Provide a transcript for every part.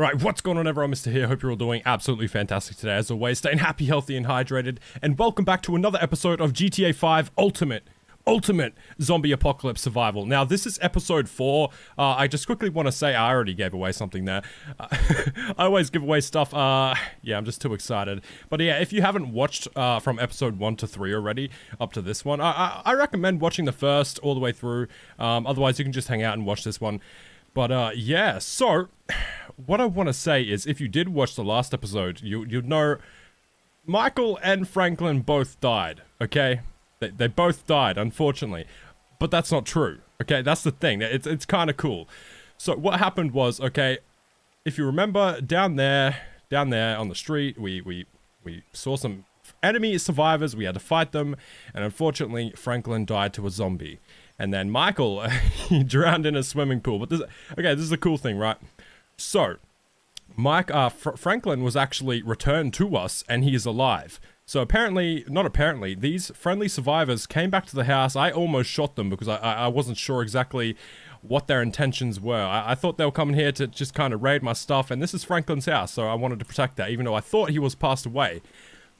Right, what's going on everyone, Mr. here, hope you're all doing absolutely fantastic today as always, staying happy, healthy and hydrated, and welcome back to another episode of GTA 5 Ultimate Zombie Apocalypse Survival. Now, this is episode 4. I just quickly want to say I already gave away something there. I always give away stuff. Yeah, I'm just too excited. But yeah, if you haven't watched from episode 1 to 3 already, up to this one, I recommend watching the first all the way through. Otherwise, you can just hang out and watch this one. But yeah, so what I want to say is if you did watch the last episode, you'd know Michael and Franklin both died, okay? They both died, unfortunately, but that's not true. Okay, that's the thing. It's kind of cool. So what happened was, okay, if you remember, down there on the street, we saw some enemy survivors. We had to fight them, and unfortunately, Franklin died to a zombie, and then Michael he drowned in a swimming pool. But this is the cool thing, right? So, Franklin was actually returned to us, and he is alive. So not apparently, these friendly survivors came back to the house. I almost shot them because I wasn't sure exactly what their intentions were. I thought they were coming here to just kind of raid my stuff, and this is Franklin's house, so I wanted to protect that, even though I thought he was passed away.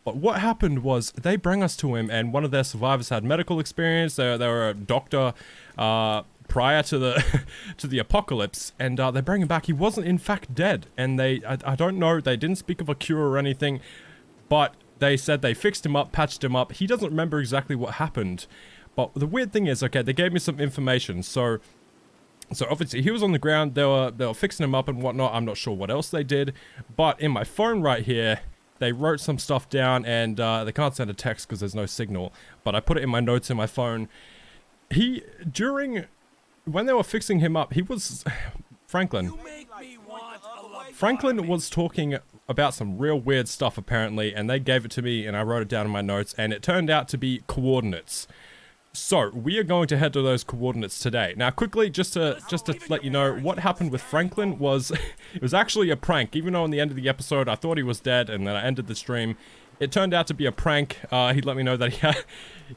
But what happened was they bring us to him, and one of their survivors had medical experience. They were a doctor prior to the apocalypse, and they bring him back. He wasn't in fact dead, and I don't know, they didn't speak of a cure or anything, but they said they fixed him up, patched him up. He doesn't remember exactly what happened. But the weird thing is, okay, they gave me some information. So obviously he was on the ground. They were fixing him up and whatnot. I'm not sure what else they did. But in my phone right here, they wrote some stuff down, and they can't send a text because there's no signal. But I put it in my notes in my phone. When they were fixing him up, he was... Franklin was talking about some real weird stuff apparently, and they gave it to me and I wrote it down in my notes, and it turned out to be coordinates. So we are going to head to those coordinates today. Now quickly, just to let you know what happened with Franklin was it was actually a prank. Even though in the end of the episode I thought he was dead and then I ended the stream, it turned out to be a prank. He let me know that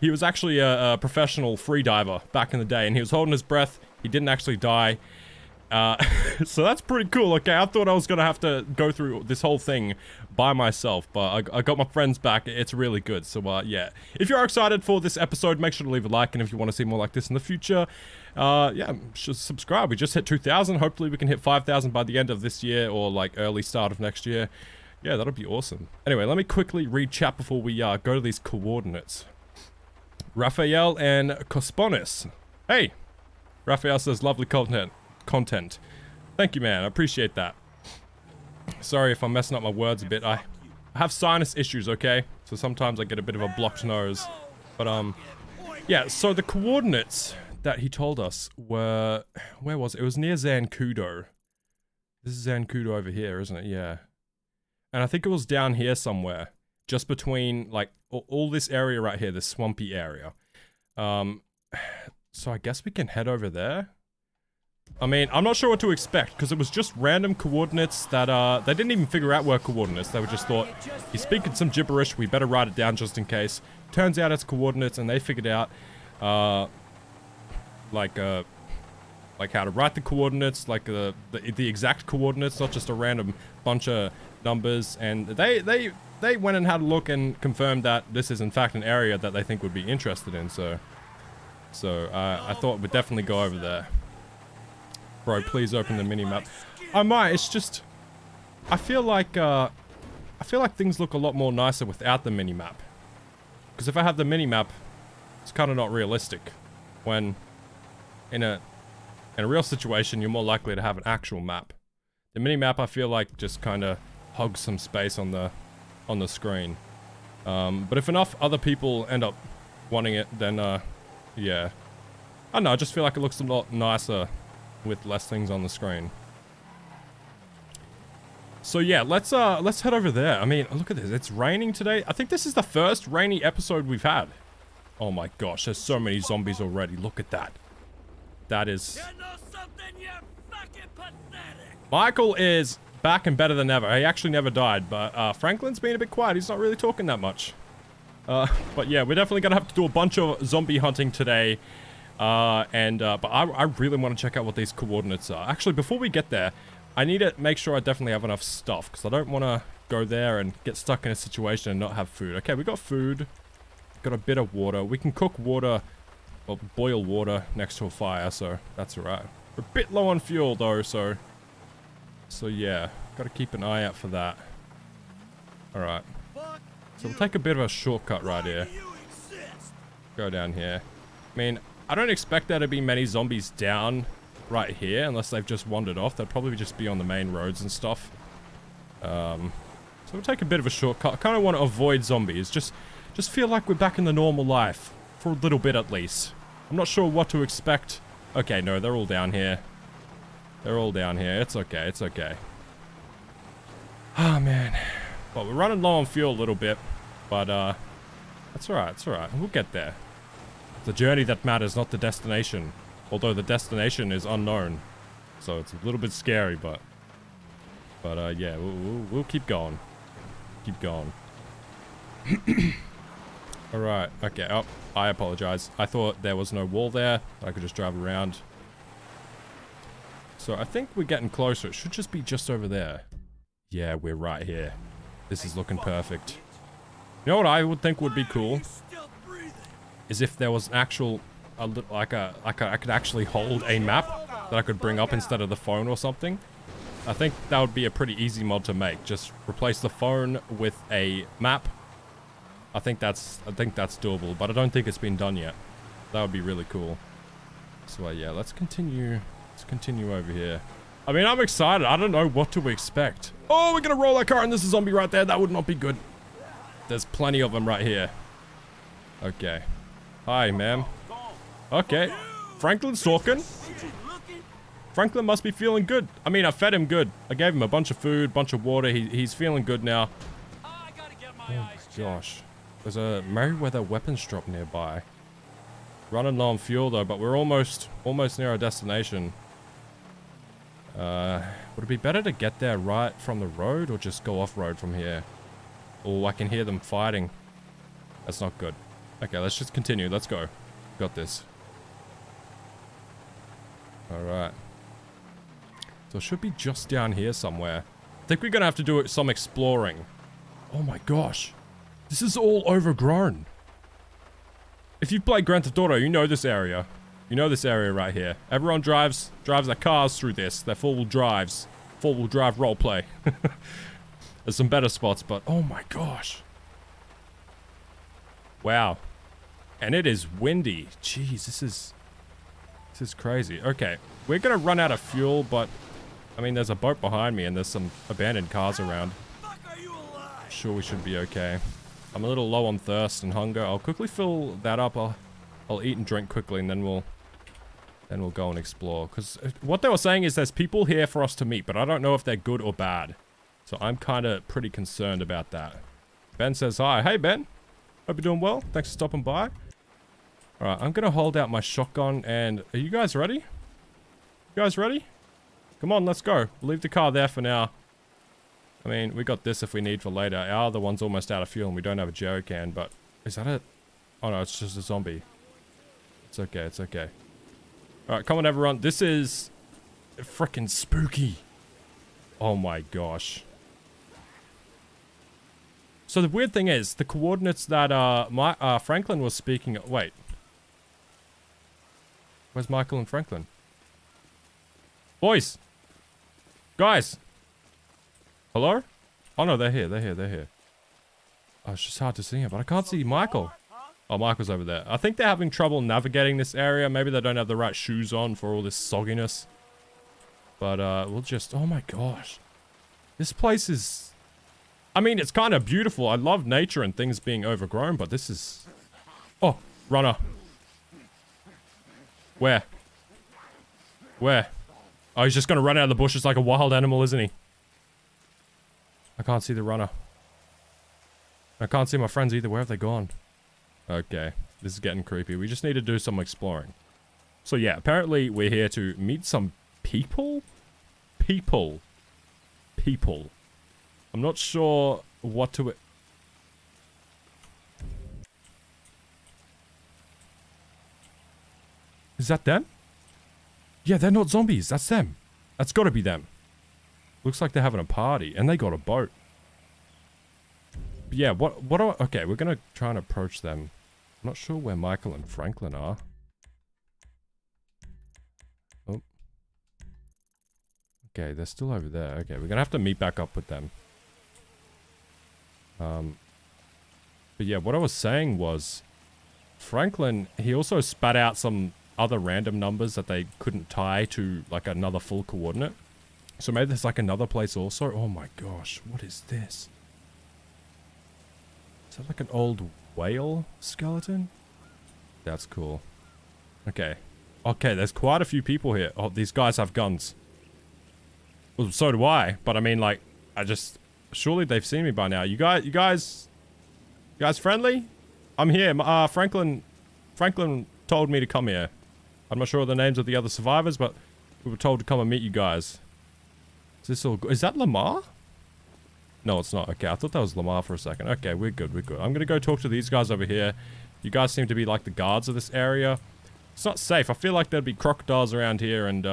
he was actually a professional freediver back in the day, and he was holding his breath. He didn't actually die. So that's pretty cool. Okay, I thought I was gonna have to go through this whole thing by myself, but I got my friends back. It's really good. So yeah, if you're excited for this episode, make sure to leave a like, and if you want to see more like this in the future, yeah, just subscribe. We just hit 2,000. Hopefully we can hit 5,000 by the end of this year, or like early start of next year. Yeah, that'll be awesome. Anyway, let me quickly read chat before we go to these coordinates. Raphael and Cosponis. Hey, Raphael says lovely content. Thank you, man. I appreciate that. Sorry if I'm messing up my words a bit. I have sinus issues, okay? So sometimes I get a bit of a blocked nose. But yeah, so the coordinates that he told us were, where was it? It was near Zancudo. This is Zancudo over here, isn't it? Yeah. And I think it was down here somewhere, just between like all this area right here, this swampy area. So I guess we can head over there. I mean, I'm not sure what to expect, because it was just random coordinates that, they didn't even figure out were coordinates. They were just thought, he's speaking some gibberish, we better write it down just in case. Turns out it's coordinates, and they figured out, like how to write the coordinates, like the exact coordinates, not just a random bunch of numbers. And they went and had a look and confirmed that this is in fact an area that they think would be interested in, so I thought we'd definitely go over there. Bro, please open the minimap. I might. It's just, I feel like things look a lot more nicer without the minimap. Because if I have the minimap, it's kind of not realistic. When in a real situation, you're more likely to have an actual map. The minimap, I feel like, just kind of hogs some space on the screen. But if enough other people end up wanting it, then yeah, I don't know. I just feel like it looks a lot nicer with less things on the screen. So yeah, let's head over there. I mean, look at this. It's raining today. I think this is the first rainy episode we've had. Oh my gosh, there's so many zombies already. Look at that. That is... You know something, you're fucking pathetic. Michael is back and better than ever. He actually never died, but Franklin's been a bit quiet. He's not really talking that much. But yeah, we're definitely gonna have to do a bunch of zombie hunting today. But I really want to check out what these coordinates are. Actually, before we get there, I need to make sure I definitely have enough stuff, because I don't want to go there and get stuck in a situation and not have food. Okay, we got food. Got a bit of water. We can cook water, or boil water next to a fire, so that's alright. We're a bit low on fuel, though, so yeah. Got to keep an eye out for that. Alright. So we'll take a bit of a shortcut right here. Go down here. I mean, I don't expect there to be many zombies down right here, unless they've just wandered off. They'll probably just be on the main roads and stuff. So we'll take a bit of a shortcut. I kind of want to avoid zombies. Just feel like we're back in the normal life. For a little bit, at least. I'm not sure what to expect. Okay, no, they're all down here. They're all down here. It's okay, it's okay. Oh, man. Well, we're running low on fuel a little bit. But, that's alright, it's alright. We'll get there. It's the journey that matters, not the destination. Although the destination is unknown. So it's a little bit scary, but... yeah, we'll keep going. Keep going. Alright, okay. Oh, I apologize. I thought there was no wall there. I could just drive around. So I think we're getting closer. It should just be just over there. Yeah, we're right here. This is looking perfect. You know what I would think would be cool? Is if there was an actual... I could actually hold a map that I could bring up instead of the phone or something. I think that would be a pretty easy mod to make. Just replace the phone with a map. I think that's doable, but I don't think it's been done yet. That would be really cool. So yeah, let's continue over here. I mean, I'm excited. I don't know what to expect. Oh, we're gonna roll our car and there's a zombie right there. That would not be good. There's plenty of them right here. Okay. Hi, ma'am. Okay. Franklin Sorkin? Franklin must be feeling good. I mean, I fed him good. I gave him a bunch of food, bunch of water. He's feeling good now. I gotta get my eyes checked. Gosh. There's a Merryweather weapons drop nearby. Running low on fuel though, but we're almost near our destination. Would it be better to get there right from the road or just go off-road from here? Oh, I can hear them fighting. That's not good. Okay, let's just continue. Let's go. Got this. Alright. So it should be just down here somewhere. I think we're going to have to do some exploring. Oh my gosh. This is all overgrown. If you play Grand Theft Auto, you know this area. You know this area right here. Everyone drives their cars through this. They're four-wheel drives. Four-wheel drive roleplay. There's some better spots, but oh my gosh. Wow. And it is windy. Jeez, this is crazy. Okay, we're gonna run out of fuel, but I mean, there's a boat behind me and there's some abandoned cars around. I'm sure we should be okay. I'm a little low on thirst and hunger. I'll quickly fill that up. I'll eat and drink quickly, and then we'll go and explore. Because what they were saying is there's people here for us to meet, but I don't know if they're good or bad. So I'm kind of pretty concerned about that. Ben says hi. Hey Ben, hope you're doing well. Thanks for stopping by. Alright, I'm gonna hold out my shotgun and... Are you guys ready? You guys ready? Come on, let's go. We'll leave the car there for now. I mean, we got this if we need for later. Our other one's almost out of fuel and we don't have a jerry can, but... Is that it? Oh no, it's just a zombie. It's okay, it's okay. Alright, come on everyone. This is... frickin' spooky. Oh my gosh. So the weird thing is, the coordinates that Franklin was speaking... Wait. Where's Michael and Franklin? Boys! Guys! Hello? Oh no, they're here. Oh, it's just hard to see him, but I can't see Michael. Oh, Michael's over there. I think they're having trouble navigating this area. Maybe they don't have the right shoes on for all this sogginess. But, we'll just... Oh my gosh. This place is... I mean, it's kind of beautiful. I love nature and things being overgrown, but this is... Oh, runner. Where? Where? Oh, he's just gonna run out of the bushes like a wild animal, isn't he? I can't see the runner. I can't see my friends either. Where have they gone? Okay. This is getting creepy. We just need to do some exploring. So yeah, apparently we're here to meet some people? People. I'm not sure what to... Is that them? Yeah, they're not zombies. That's them. That's gotta be them. Looks like they're having a party, and they got a boat. But yeah, what do I... Okay, we're going to try and approach them. I'm not sure where Michael and Franklin are. Oh. Okay, they're still over there. Okay, we're going to have to meet back up with them. But yeah, what I was saying was... Franklin, he also spat out some other random numbers that they couldn't tie to, like, another full coordinate. So maybe there's, like, another place also. Oh my gosh, what is this? Is that like an old whale skeleton? That's cool. Okay. Okay, there's quite a few people here. Oh, these guys have guns. Well, so do I, but I mean, like, I just... Surely they've seen me by now. You guys friendly? I'm here. Franklin told me to come here. I'm not sure of the names of the other survivors, but we were told to come and meet you guys. Is this all good? Is that Lamar? No, it's not. Okay, I thought that was Lamar for a second. Okay, we're good. We're good. I'm gonna go talk to these guys over here. You guys seem to be like the guards of this area. It's not safe. I feel like there'd be crocodiles around here, and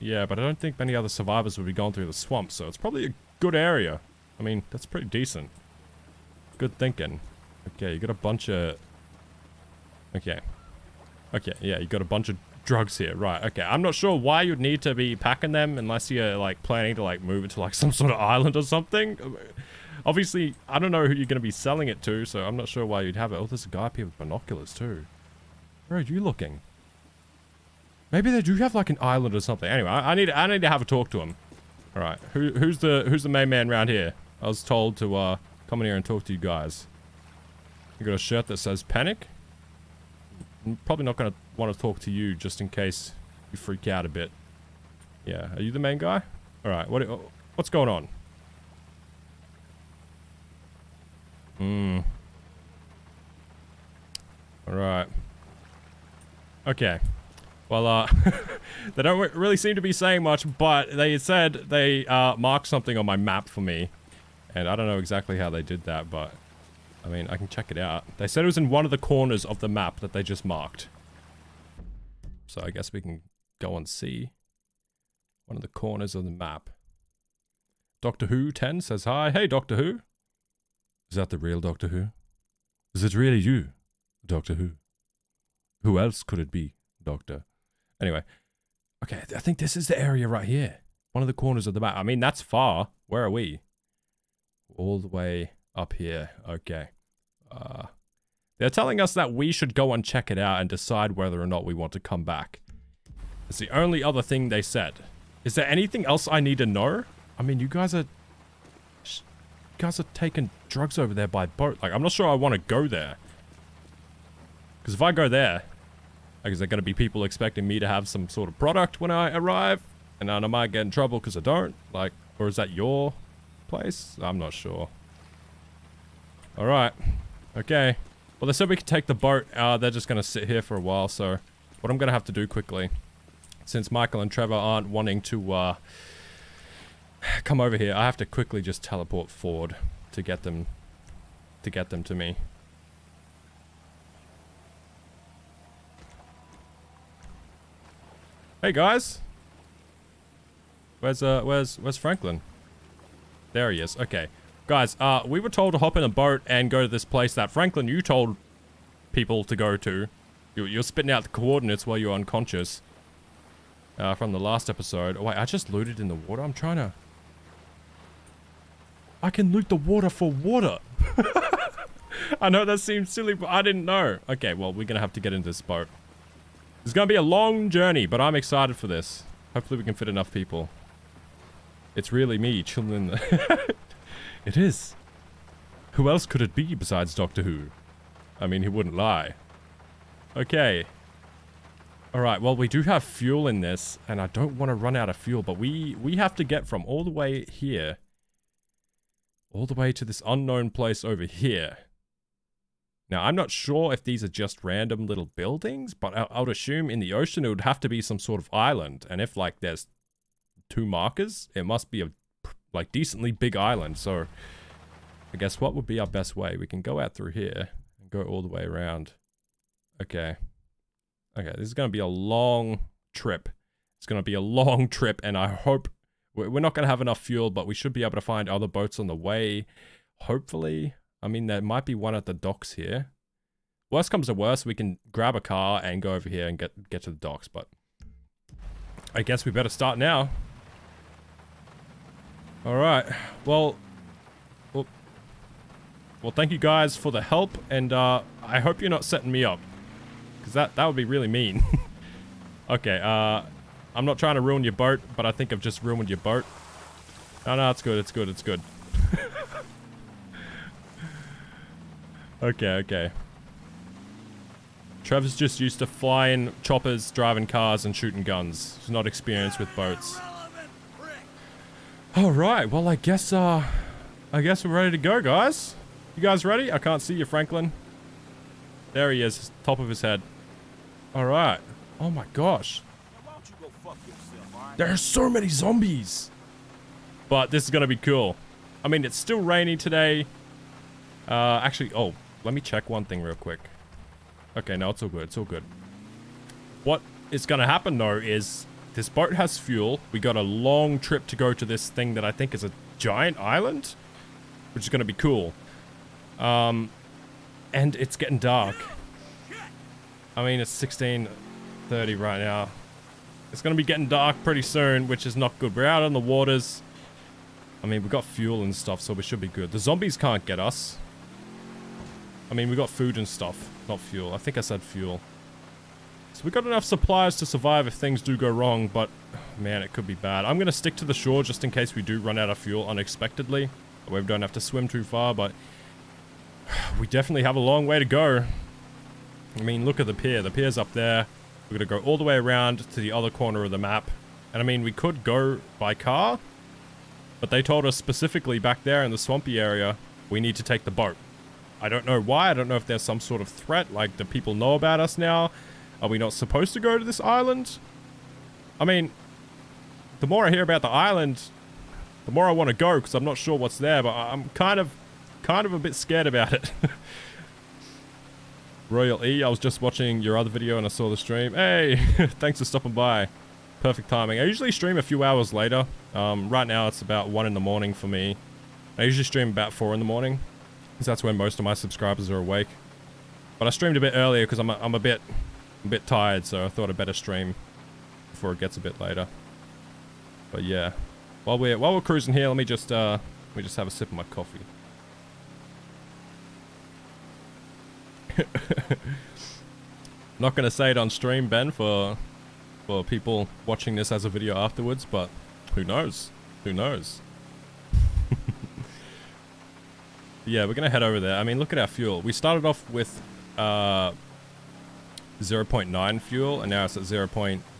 yeah, but I don't think many other survivors would be going through the swamp, so it's probably a good area. I mean, that's pretty decent. Good thinking. Okay, you got a bunch of... Okay. Okay, yeah, you got a bunch of drugs here. Right, okay. I'm not sure why you'd need to be packing them unless you're, like, planning to, like, move it to, like, some sort of island or something. Obviously, I don't know who you're going to be selling it to, so I'm not sure why you'd have it. Oh, there's a guy up here with binoculars, too. Where are you looking? Maybe they do have, like, an island or something. Anyway, I need to have a talk to him. Alright, who's the main man around here? I was told to, come in here and talk to you guys. You got a shirt that says panic. I'm probably not going to want to talk to you just in case you freak out a bit. Yeah, are you the main guy? Alright, what's going on? Alright. Okay. Well, they don't really seem to be saying much, but they said they marked something on my map for me. And I don't know exactly how they did that, but... I mean, I can check it out. They said it was in one of the corners of the map that they just marked. So I guess we can go and see. One of the corners of the map. Doctor Who 10 says hi. Hey, Doctor Who. Is that the real Doctor Who? Is it really you, Doctor Who? Who else could it be, Doctor? Anyway. Okay, I think this is the area right here. One of the corners of the map. I mean, that's far. Where are we? All the way... up here. Okay. They're telling us that we should go and check it out and decide whether or not we want to come back. That's the only other thing they said. Is there anything else I need to know? I mean, you guys are taking drugs over there by boat. Like, I'm not sure I want to go there. Because if I go there, like, is there going to be people expecting me to have some sort of product when I arrive? And I might get in trouble because I don't? Like, or is that your place? I'm not sure. Alright. Okay. Well, they said we could take the boat. They're just going to sit here for a while, so... What I'm going to have to do quickly... Since Michael and Trevor aren't wanting to, come over here, I have to quickly just teleport forward to get them... to me. Hey, guys! Where's Franklin? There he is. Okay. Guys, we were told to hop in a boat and go to this place that, Franklin, you told people to go to. You're spitting out the coordinates while you're unconscious. From the last episode. Oh, wait, I just looted in the water. I'm trying to... I can loot the water for water. I know that seems silly, but I didn't know. Okay, well, we're going to have to get into this boat. It's going to be a long journey, but I'm excited for this. Hopefully we can fit enough people. It's really me chilling in the... It is. Who else could it be besides Doctor Who? I mean, he wouldn't lie. Okay. Alright, well, we do have fuel in this, and I don't want to run out of fuel, but we have to get from all the way here, all the way to this unknown place over here. Now, I'm not sure if these are just random little buildings, but I would assume in the ocean it would have to be some sort of island, and if, like, there's two markers, it must be a... like, decently big island, so... I guess what would be our best way? We can go out through here and go all the way around. Okay. Okay, this is gonna be a long trip. It's gonna be a long trip, and I hope We're not going to have enough fuel, but we should be able to find other boats on the way, hopefully. I mean, there might be one at the docks here. Worst comes to worst, we can grab a car and go over here and get to the docks, but I guess we better start now. All right. Well, thank you guys for the help, and I hope you're not setting me up, because that would be really mean. Okay, I'm not trying to ruin your boat, but I think I've just ruined your boat. No, it's good. Okay. Trevor's just used to flying choppers, driving cars, and shooting guns. He's not experienced with boats. Alright, well, I guess we're ready to go, guys. You guys ready? I can't see you, Franklin. There he is, top of his head. Alright. Oh my gosh. There are so many zombies. But this is going to be cool. I mean, it's still rainy today. Actually, oh, let me check one thing real quick. Okay, no, it's all good. It's all good. What is going to happen, though, is this boat has fuel. We got a long trip to go to this thing that I think is a giant island, which is going to be cool. And it's getting dark. I mean, it's 16:30 right now. It's going to be getting dark pretty soon, which is not good. We're out on the waters. I mean, we've got fuel and stuff, so we should be good. The zombies can't get us. I mean, we got food and stuff, not fuel. I think I said fuel. So we got enough supplies to survive if things do go wrong, but man, it could be bad. I'm going to stick to the shore just in case we do run out of fuel unexpectedly. We don't have to swim too far, but we definitely have a long way to go. I mean, look at the pier. The pier's up there. We're going to go all the way around to the other corner of the map. And I mean, we could go by car, but they told us specifically back there in the swampy area, we need to take the boat. I don't know why. I don't know if there's some sort of threat. Like, do people know about us now? Are we not supposed to go to this island? I mean, the more I hear about the island, the more I want to go, because I'm not sure what's there, but I'm kind of a bit scared about it. Royal E, I was just watching your other video and I saw the stream. Hey, thanks for stopping by. Perfect timing. I usually stream a few hours later. Right now it's about 1 in the morning for me. I usually stream about 4 in the morning, because that's when most of my subscribers are awake. But I streamed a bit earlier because I'm a bit tired, so I thought I'd better stream before it gets a bit later. But yeah, while we're cruising here, let me just have a sip of my coffee. Not gonna say it on stream, Ben, for people watching this as a video afterwards, but who knows. Yeah, we're gonna head over there. I mean, look at our fuel. We started off with 0.9 fuel, and now it's at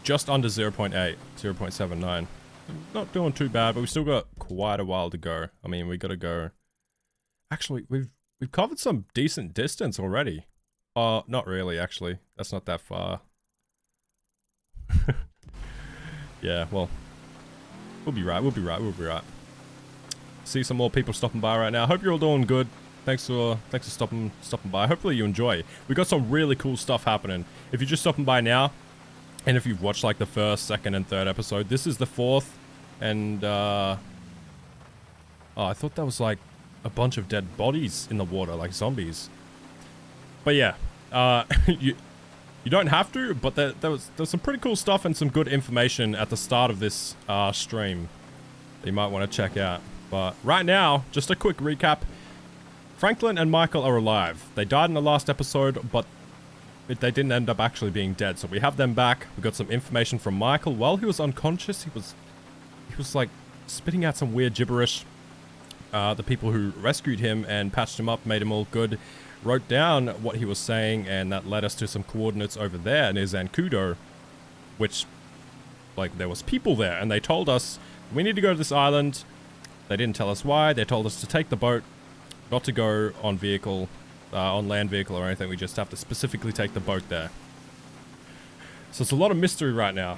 just under 0.8, 0.79. Not doing too bad, but we still got quite a while to go. I mean, we gotta go. Actually, we've covered some decent distance already. Not really, actually. That's not that far. Yeah, well, we'll be right. See some more people stopping by right now. Hope you're all doing good. Thanks for stopping by. Hopefully you enjoy. We got some really cool stuff happening. If you're just stopping by now, and if you've watched like the first, second, and third episode, this is the fourth, and oh, I thought that was like a bunch of dead bodies in the water, like zombies. But yeah, you don't have to, but there was some pretty cool stuff and some good information at the start of this stream that you might want to check out. But right now, just a quick recap. Franklin and Michael are alive. They died in the last episode, but they didn't end up actually being dead, so we have them back. We got some information from Michael. While he was unconscious, he was like spitting out some weird gibberish. The people who rescued him and patched him up, made him all good, wrote down what he was saying, and that led us to some coordinates over there near Zancudo, which, like, there was people there, and they told us, we need to go to this island. They didn't tell us why. They told us to take the boat, not to go on vehicle, on land vehicle or anything. We just have to specifically take the boat there. So it's a lot of mystery right now.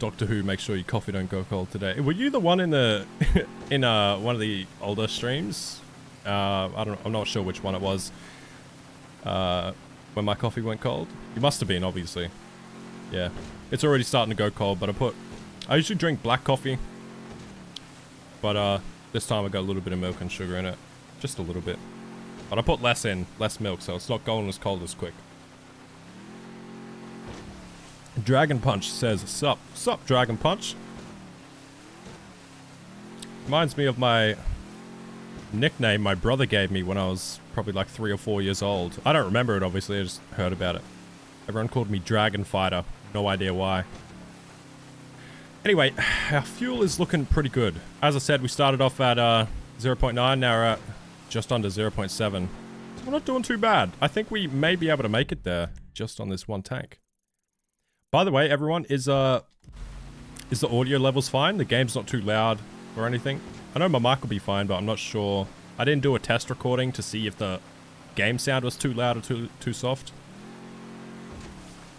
Doctor Who, make sure your coffee don't go cold today. Were you the one in the one of the older streams? I'm not sure which one it was. When my coffee went cold, you must have been, obviously. Yeah, it's already starting to go cold, but I put I usually drink black coffee, but this time I got a little bit of milk and sugar in it, just a little bit. But I put less in, less milk, so it's not going as cold as quick. Dragon Punch says, sup, sup, Dragon Punch. Reminds me of my nickname my brother gave me when I was probably like 3 or 4 years old. I don't remember it, obviously, I just heard about it. Everyone called me Dragon Fighter, no idea why. Anyway, our fuel is looking pretty good. As I said, we started off at 0.9, now we're at just under 0.7. So we're not doing too bad. I think we may be able to make it there just on this one tank. By the way, everyone, is the audio levels fine? The game's not too loud or anything? I know my mic will be fine, but I'm not sure. I didn't do a test recording to see if the game sound was too loud or too soft.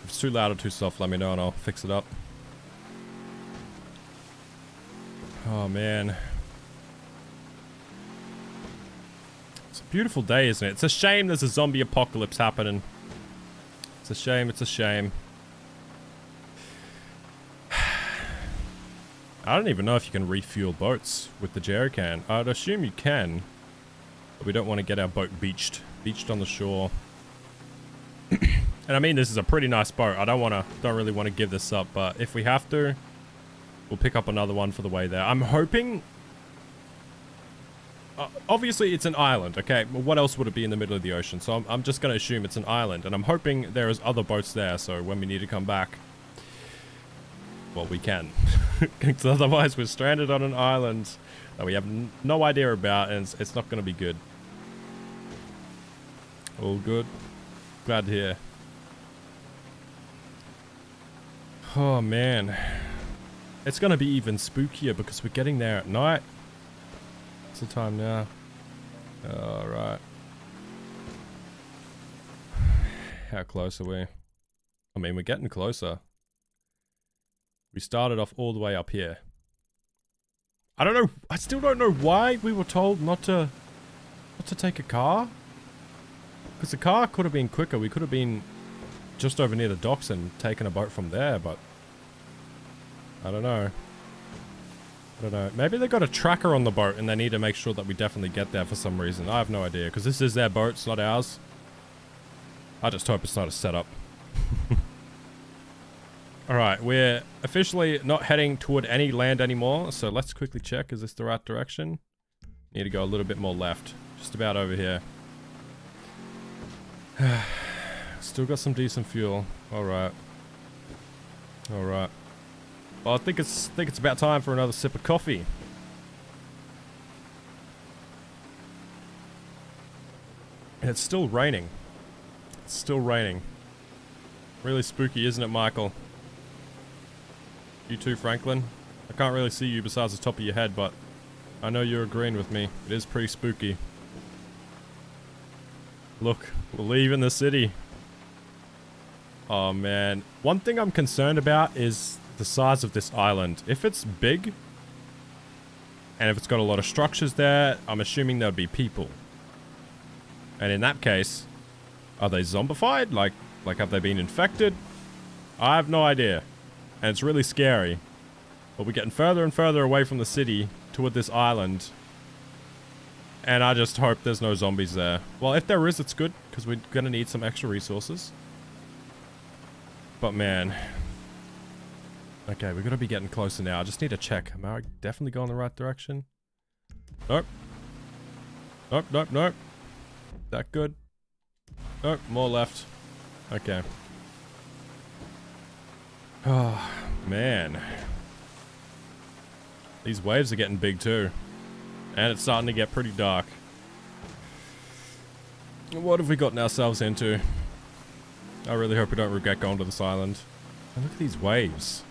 If it's too loud or too soft, let me know and I'll fix it up. Oh man, it's a beautiful day, isn't it? It's a shame there's a zombie apocalypse happening. It's a shame, it's a shame. I don't even know if you can refuel boats with the jerry can. I'd assume you can, but we don't want to get our boat beached on the shore. And I mean, this is a pretty nice boat. I don't really want to give this up, but if we have to, we'll pick up another one for the way there. I'm hoping... obviously, it's an island, okay? Well, what else would it be in the middle of the ocean? So I'm just going to assume it's an island. And I'm hoping there is other boats there, so when we need to come back... well, we can. Because otherwise, we're stranded on an island that we have no idea about, and it's not going to be good. All good. Glad to hear. Oh, man. It's going to be even spookier because we're getting there at night. What's the time now? Alright. How close are we? I mean, we're getting closer. We started off all the way up here. I don't know. I still don't know why we were told not to take a car. Because the car could have been quicker. We could have been just over near the docks and taken a boat from there, but... I don't know. Maybe they got a tracker on the boat and they need to make sure that we definitely get there for some reason. I have no idea, because this is their boat, it's not ours. I just hope it's not a setup. Alright, we're officially not heading toward any land anymore, so let's quickly check. Is this the right direction? Need to go a little bit more left. Just about over here. Still got some decent fuel. Alright. Alright. Well, I think it's about time for another sip of coffee. And it's still raining. It's still raining. Really spooky, isn't it, Michael? You too, Franklin. I can't really see you besides the top of your head, but I know you're agreeing with me. It is pretty spooky. Look, we're leaving the city. Oh man. One thing I'm concerned about is the size of this island. If it's big and if it's got a lot of structures there, I'm assuming there'd be people. And in that case, are they zombified? Like have they been infected? I have no idea. And it's really scary. But we're getting further and further away from the city toward this island. And I just hope there's no zombies there. Well, if there is, it's good, because we're gonna need some extra resources. But man. Okay, we're going to be getting closer now. I just need to check. Am I definitely going the right direction? Nope. Nope, nope, nope. That good. Nope, more left. Okay. Oh, man. These waves are getting big too. And it's starting to get pretty dark. What have we gotten ourselves into? I really hope we don't regret going to this island. And look at these waves.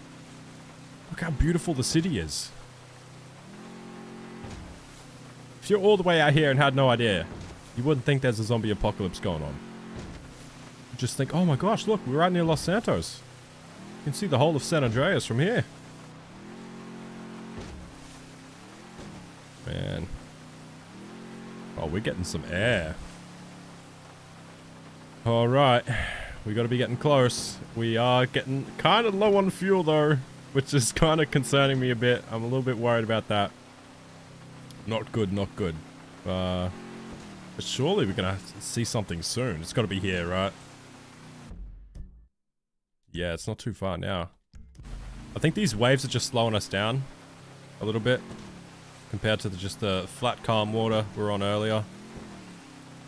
Look how beautiful the city is. If you're all the way out here and had no idea, you wouldn't think there's a zombie apocalypse going on. You'd just think, oh my gosh, look, we're right near Los Santos. You can see the whole of San Andreas from here. Man. Oh, we're getting some air. Alright. We gotta be getting close. We are getting kind of low on fuel though. which is kind of concerning me a bit. I'm a little bit worried about that. Not good, not good. But surely we're gonna see something soon. It's gotta be here, right? Yeah, it's not too far now. I think these waves are just slowing us down a little bit compared to just the flat, calm water we were on earlier.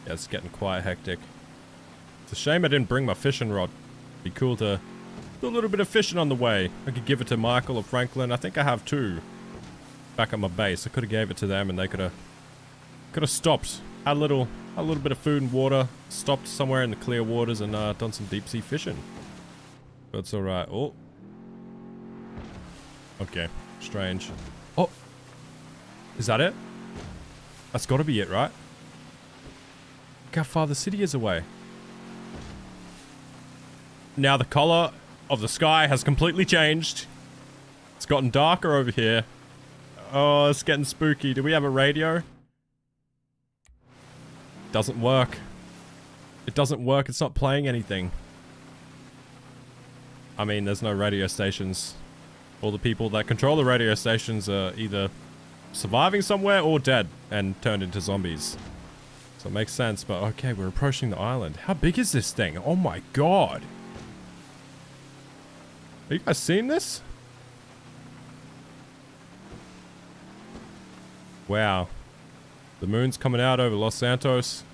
Yeah, it's getting quite hectic. It's a shame I didn't bring my fishing rod. Be cool to do a little bit of fishing on the way. I could give it to Michael or Franklin. I think I have two back at my base. I could have gave it to them and they could have stopped, had a little bit of food and water, stopped somewhere in the clear waters and done some deep sea fishing. But it's all right. Oh, okay, strange. Oh, is that it? That's got to be it, right? Look how far the city is away. Now the color of the sky has completely changed. It's gotten darker over here. Oh, it's getting spooky. Do we have a radio? Doesn't work. It doesn't work. It's not playing anything. I mean, there's no radio stations. All the people that control the radio stations are either surviving somewhere or dead and turned into zombies. So it makes sense, but okay, we're approaching the island. How big is this thing? Oh my god. Have you guys seen this? Wow. The moon's coming out over Los Santos,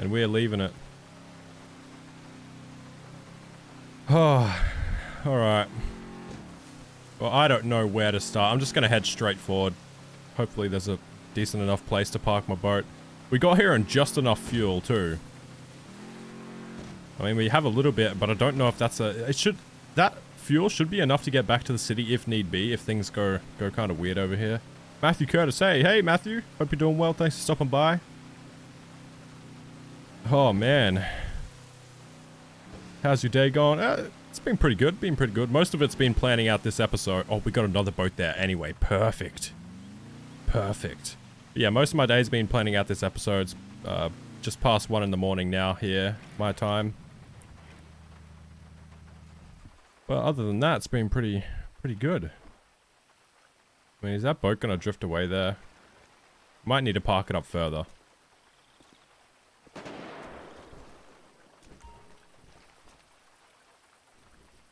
and we're leaving it. Oh, alright. Well, I don't know where to start. I'm just going to head straight forward. Hopefully there's a decent enough place to park my boat. We got here on just enough fuel, too. I mean, we have a little bit, but I don't know if that's a... It should... That fuel should be enough to get back to the city if need be, if things go kind of weird over here. Matthew Curtis, hey Matthew, hope you're doing well, thanks for stopping by. Oh man, how's your day going? It's been pretty good, most of it's been planning out this episode. Oh, we got another boat there anyway, perfect. But yeah, most of my day's been planning out this episode. It's just past 1 in the morning now here, my time. But other than that, it's been pretty good. I mean, is that boat gonna drift away there? Might need to park it up further.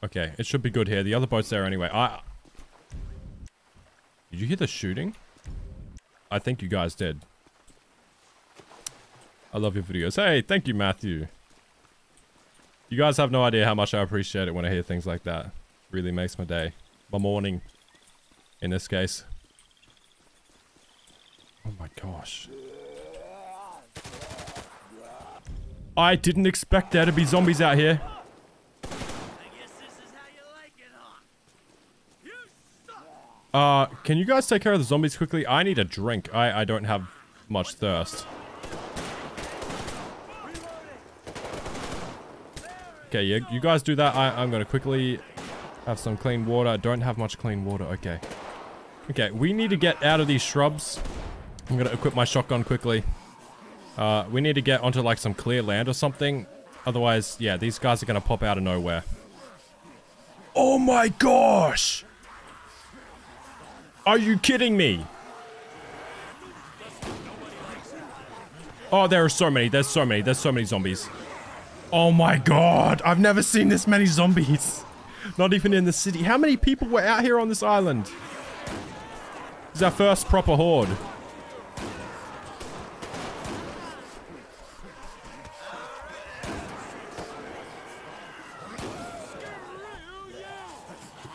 Okay, it should be good here. The other boat's there anyway. Did you hear the shooting? I think you guys did. I love your videos. Hey, thank you, Matthew. You guys have no idea how much I appreciate it when I hear things like that. Really makes my day. My morning. In this case. Oh my gosh. I didn't expect there to be zombies out here. Can you guys take care of the zombies quickly? I need a drink. I don't have much thirst. Okay, yeah, you guys do that. I'm gonna quickly have some clean water. I don't have much clean water. Okay. Okay, we need to get out of these shrubs. I'm going to equip my shotgun quickly. We need to get onto like some clear land or something. Otherwise, yeah, these guys are going to pop out of nowhere. Oh my gosh! Are you kidding me? Oh, there are so many. There's so many zombies. Oh my god! I've never seen this many zombies. Not even in the city. How many people were out here on this island? This is our first proper horde.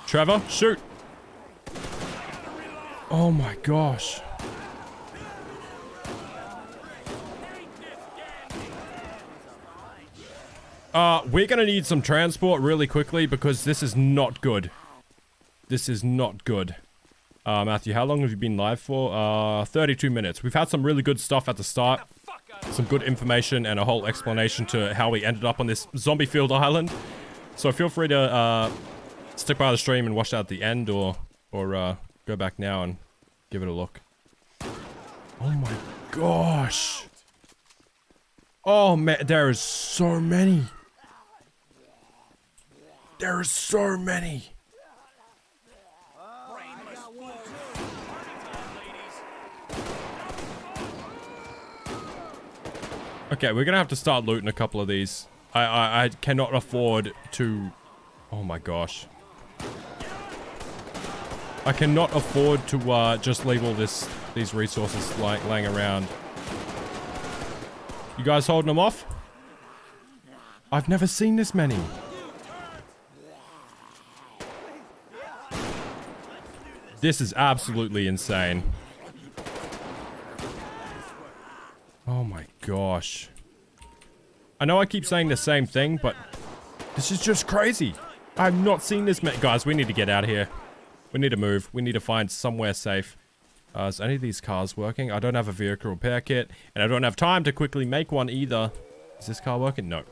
Trevor, shoot! Oh my gosh. We're gonna need some transport really quickly because this is not good. This is not good. Matthew, how long have you been live for? 32 minutes. We've had some really good stuff at the start. Some good information and a whole explanation to how we ended up on this zombie field island. So feel free to stick by the stream and watch that at the end or go back now and give it a look. Oh my gosh. Oh man, there is so many. There are so many. Okay, we're gonna have to start looting a couple of these. I cannot afford to... Oh my gosh. I cannot afford to just leave all these resources like laying around. You guys holding them off? I've never seen this many. This is absolutely insane. Oh my gosh. I know I keep saying the same thing, but this is just crazy. I've not seen this many. Guys, we need to get out of here. We need to move. We need to find somewhere safe. Is any of these cars working? I don't have a vehicle repair kit, and I don't have time to quickly make one either. Is this car working? No.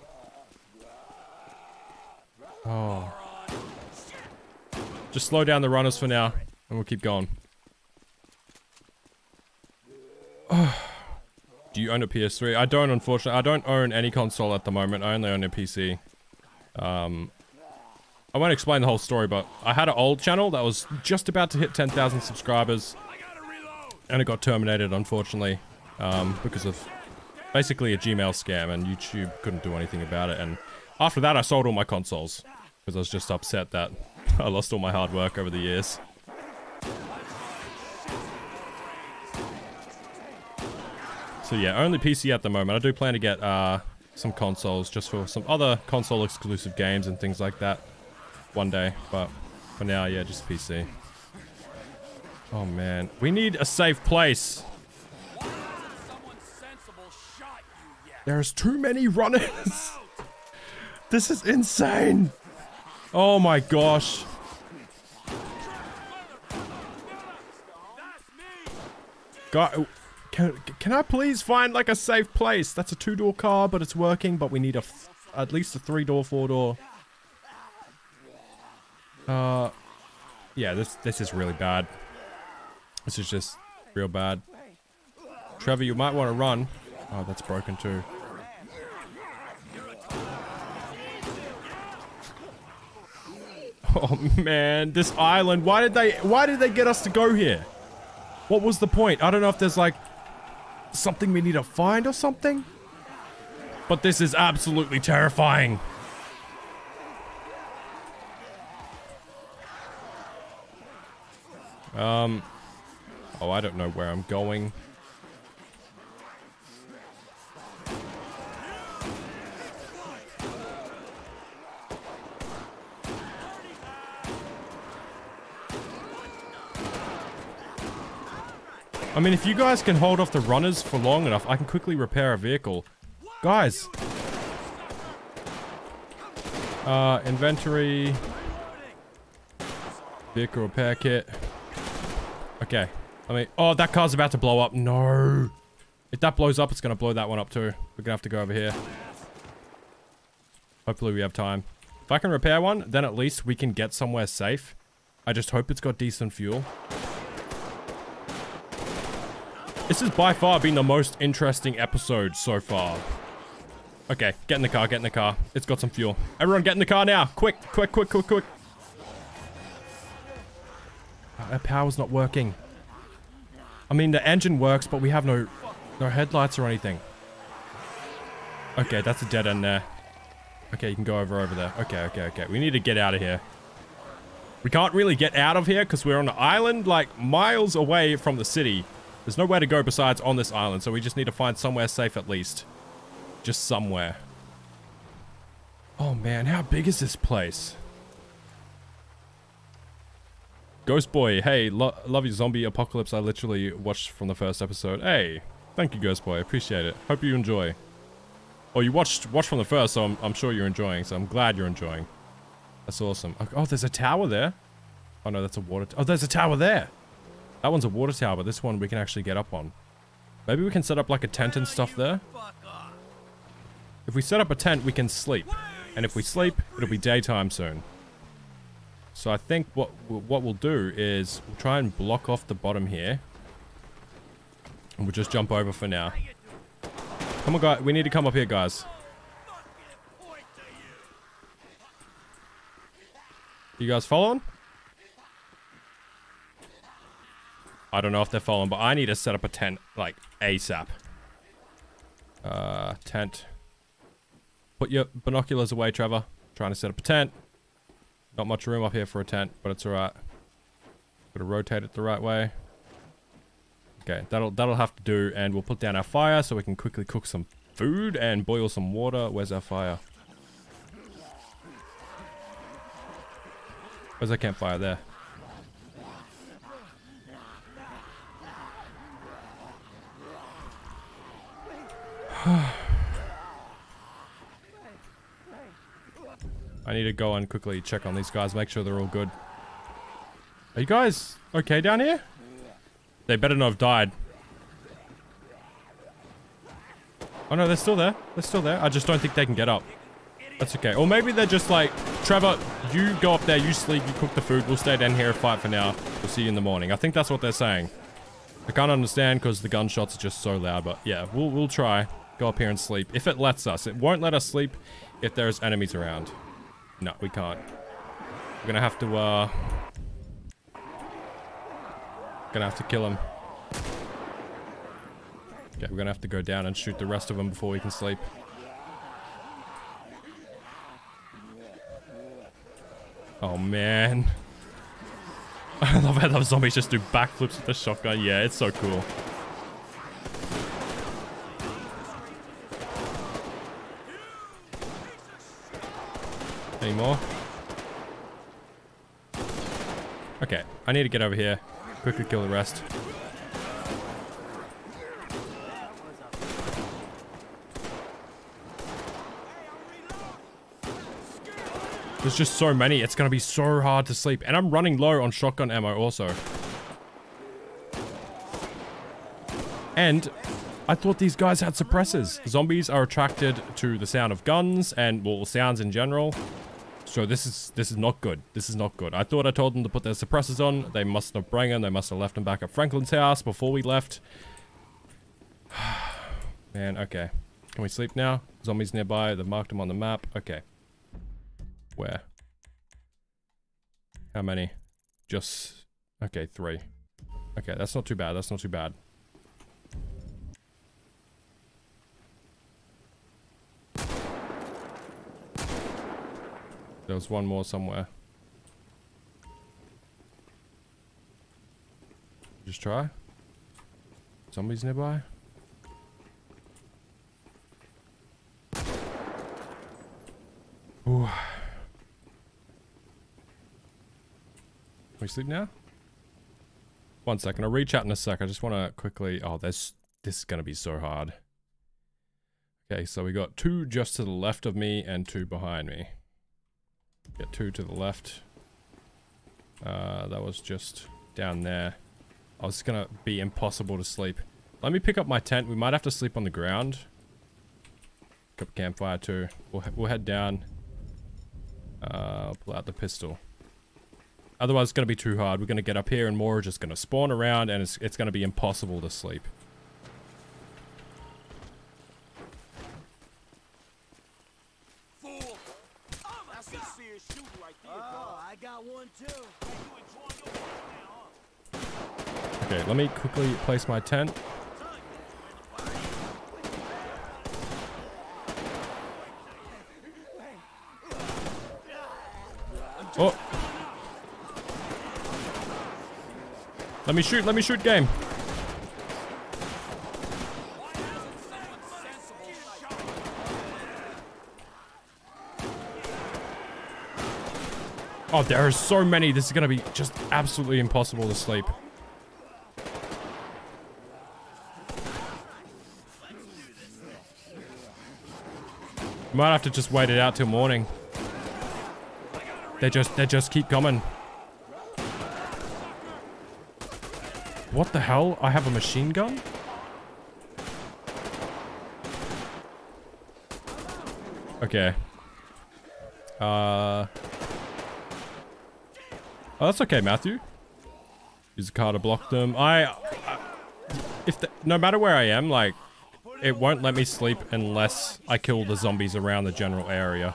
Oh. Just slow down the runners for now, and we'll keep going. Oh. Do you own a PS3? I don't, unfortunately. I don't own any console at the moment. I only own a PC. I won't explain the whole story, but I had an old channel that was just about to hit 10,000 subscribers. And it got terminated, unfortunately, because of basically a Gmail scam, and YouTube couldn't do anything about it. And after that, I sold all my consoles because I was just upset that I lost all my hard work over the years. So yeah, only PC at the moment. I do plan to get some consoles just for some other console exclusive games and things like that one day, but for now, yeah, just PC. Oh man, we need a safe place. There's too many runners. This is insane. Oh my gosh. God, can I please find like a safe place? That's a two-door car, but it's working, but we need at least a three-door, four-door. Yeah, this is really bad. This is just real bad. Trevor, you might want to run. Oh, that's broken too. Oh man, this island. Why did they get us to go here? What was the point? I don't know if there's like something we need to find or something. But this is absolutely terrifying. Oh, I don't know where I'm going. I mean, if you guys can hold off the runners for long enough, I can quickly repair a vehicle. Guys! Inventory... Vehicle repair kit. Okay. I mean, oh, that car's about to blow up. No. If that blows up, it's going to blow that one up too. We're going to have to go over here. Hopefully we have time. If I can repair one, then at least we can get somewhere safe. I just hope it's got decent fuel. This has by far been the most interesting episode so far. Okay, get in the car, get in the car. It's got some fuel. Everyone get in the car now. Quick, quick, quick, quick, quick. Our power's not working. I mean, the engine works, but we have no headlights or anything. Okay, that's a dead end there. Okay, you can go over there. Okay, okay, okay. We need to get out of here. We can't really get out of here because we're on an island like miles away from the city. There's nowhere to go besides on this island, so we just need to find somewhere safe at least. Just somewhere. Oh man, how big is this place? Ghost Boy, hey, love your Zombie Apocalypse. I literally watched from the first episode. Hey, thank you, Ghost Boy. I appreciate it. Hope you enjoy. Oh, you watched from the first, so I'm sure you're enjoying. So I'm glad you're enjoying. That's awesome. Oh, there's a tower there. Oh no, that's a water. Oh, there's a tower there. That one's a water tower, but this one we can actually get up on. Maybe we can set up like a tent and stuff there. If we set up a tent, we can sleep, and if we sleep, it'll be daytime soon. So I think what we'll do is we'll try and block off the bottom here. And we'll just jump over for now. Come on, guys. We need to come up here, guys. You guys following? I don't know if they're following, but I need to set up a tent, like, ASAP. Tent. Put your binoculars away, Trevor. Trying to set up a tent. Not much room up here for a tent, but it's alright. Gotta rotate it the right way. Okay, that'll have to do, and we'll put down our fire so we can quickly cook some food and boil some water. Where's our fire? Where's our campfire? There. I need to go and quickly check on these guys, make sure they're all good. Are you guys okay down here? They better not have died. Oh no, they're still there. They're still there. I just don't think they can get up. That's okay. Or maybe they're just like, Trevor, you go up there, you sleep, you cook the food, we'll stay down here and fight for now. We'll see you in the morning. I think that's what they're saying. I can't understand because the gunshots are just so loud, but yeah, we'll try. Go up here and sleep. If it lets us. It won't let us sleep if there's enemies around. No, we can't. We're gonna have to, gonna have to kill him. Okay, we're gonna have to go down and shoot the rest of them before we can sleep. Oh man. I love how those zombies just do backflips with the shotgun. Yeah, it's so cool. Any more? Okay, I need to get over here. Quickly kill the rest. There's just so many. It's going to be so hard to sleep. And I'm running low on shotgun ammo also. And I thought these guys had suppressors. Zombies are attracted to the sound of guns and, well, sounds in general. So this is not good. This is not good. I thought I told them to put their suppressors on. They must not bring them. They must have left them back at Franklin's house before we left. Man, okay. Can we sleep now? Zombies nearby. They've marked them on the map. Okay. Where? How many? Just... Okay, 3. Okay, that's not too bad. That's not too bad. There was one more somewhere. Just try. Zombies nearby. Ooh. Can we sleep now? 1 second. I'll reach out in a sec. I just want to quickly... Oh, this is going to be so hard. Okay, so we got 2 just to the left of me and 2 behind me. Get 2 to the left. That was just down there. Oh, it's gonna be impossible to sleep. Let me pick up my tent. We might have to sleep on the ground. Pick up campfire too. We'll head down. I'll pull out the pistol. Otherwise, it's gonna be too hard. We're gonna get up here and more are just gonna spawn around and it's gonna be impossible to sleep. Okay, let me quickly place my tent. Oh! Let me shoot, game! Oh, there are so many. This is going to be just absolutely impossible to sleep. Might have to just wait it out till morning. They just keep coming. What the hell? I have a machine gun? Okay. Oh, that's okay, Matthew. Use a car to block them. No matter where I am, like, it won't let me sleep unless I kill the zombies around the general area.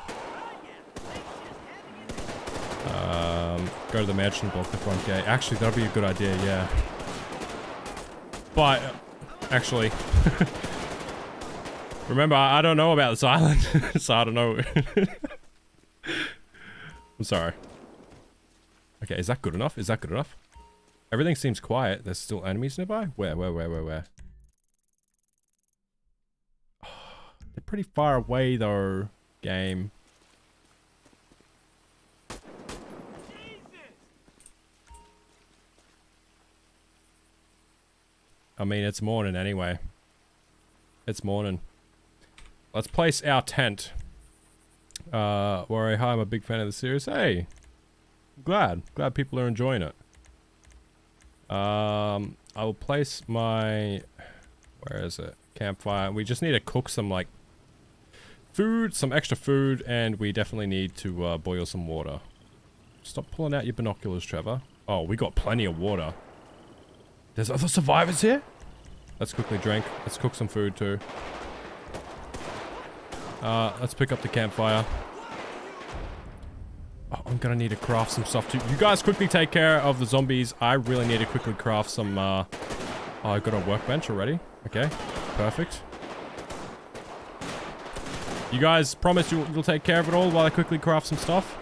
Go to the mansion, block the front gate. Actually, that'd be a good idea, yeah. But, actually, Remember, I don't know about this island, so I don't know. I'm sorry. Okay, is that good enough? Is that good enough? Everything seems quiet. There's still enemies nearby? Where? Oh, they're pretty far away though, game. I mean, it's morning anyway. It's morning. Let's place our tent. Hi, I'm a big fan of the series. Hey! Glad people are enjoying it. I will place my... Where is it? Campfire. We just need to cook some, like, food, some extra food, and we definitely need to boil some water. Stop pulling out your binoculars, Trevor. Oh, we got plenty of water. There's other survivors here? Let's quickly drink. Let's cook some food too. Let's pick up the campfire. Oh, I'm gonna need to craft some stuff too. You guys quickly take care of the zombies. I really need to quickly craft some, Oh, I got a workbench already. Okay. Perfect. You guys promise you'll take care of it all while I quickly craft some stuff?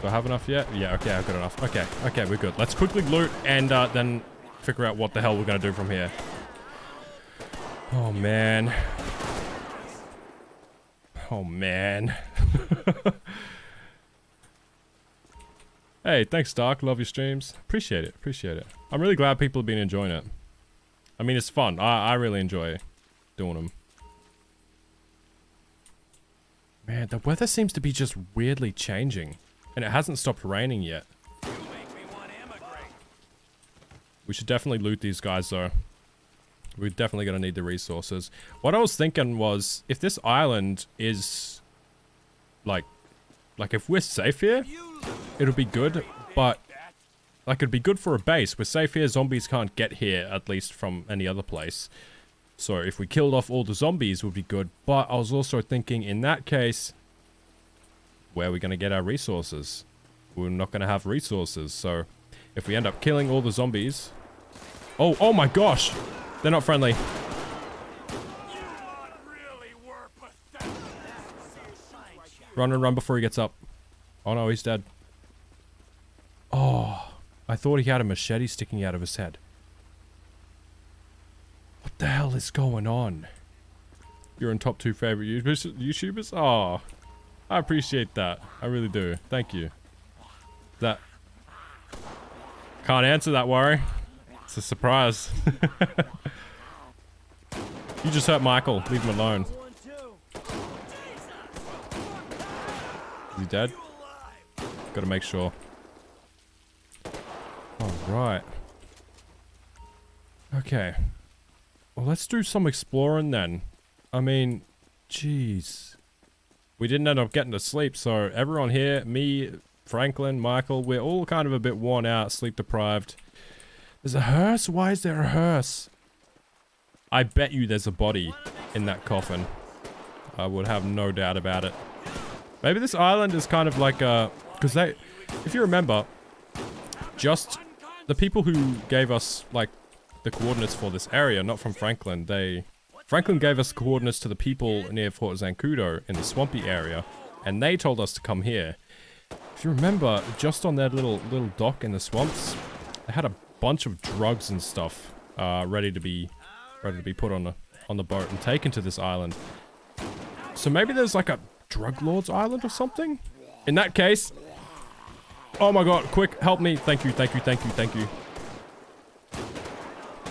Do I have enough yet? Yeah, okay, I've got enough. Okay, we're good. Let's quickly loot and then figure out what the hell we're gonna do from here. Oh, man. Oh, man. Hey, thanks, Dark. Love your streams. Appreciate it. I'm really glad people have been enjoying it. I mean, it's fun. I really enjoy doing them. Man, the weather seems to be just weirdly changing. And it hasn't stopped raining yet. We should definitely loot these guys though. We're definitely gonna need the resources. What I was thinking was, if this island is like if we're safe here, it'll be good, but like it'd be good for a base. We're safe here, zombies can't get here, at least from any other place. So if we killed off all the zombies, it would be good. But I was also thinking, in that case, where are we going to get our resources? We're not going to have resources, so if we end up killing all the zombies... Oh my gosh! They're not friendly. Run before he gets up. Oh no, he's dead. Oh, I thought he had a machete sticking out of his head. What the hell is going on? You're in top 2 favorite YouTubers? Oh. I appreciate that. I really do. Thank you. That... Can't answer that, Worry. It's a surprise. You just hurt Michael. Leave him alone. Is he dead? Gotta make sure. Alright. Okay. Well, let's do some exploring then. I mean... Jeez. We didn't end up getting to sleep, so everyone here, me, Franklin, Michael, we're all kind of a bit worn out, sleep deprived. There's a hearse? Why is there a hearse? I bet you there's a body in that coffin. I would have no doubt about it. Maybe this island is kind of like a... Because they... If you remember, just the people who gave us, like, the coordinates for this area, not from Franklin, they... Franklin gave us coordinates to the people near Fort Zancudo in the swampy area, and they told us to come here. If you remember, just on that little dock in the swamps, they had a bunch of drugs and stuff ready to be put on the boat and taken to this island. So maybe there's like a drug lord's island or something? In that case... Oh my god, quick, help me. Thank you.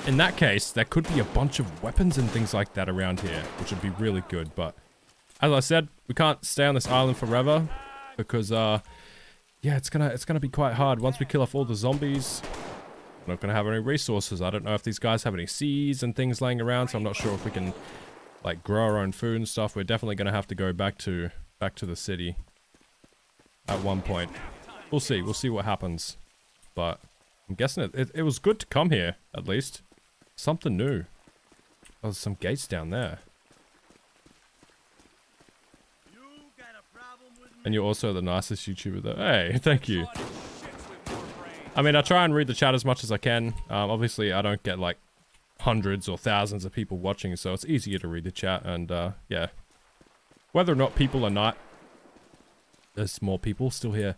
In that case, there could be a bunch of weapons and things like that around here, which would be really good, but... As I said, we can't stay on this island forever, because, yeah, it's gonna be quite hard. Once we kill off all the zombies, we're not gonna have any resources. I don't know if these guys have any seeds and things laying around, so I'm not sure if we can, like, grow our own food and stuff. We're definitely gonna have to go back to the city at one point. We'll see what happens, but I'm guessing it was good to come here, at least. Something new. Oh, there's some gates down there. And you're also the nicest YouTuber though. Hey, thank you. I mean, I try and read the chat as much as I can. Obviously, I don't get like hundreds or thousands of people watching, so it's easier to read the chat. And yeah, whether or not people are not, there's more people still here.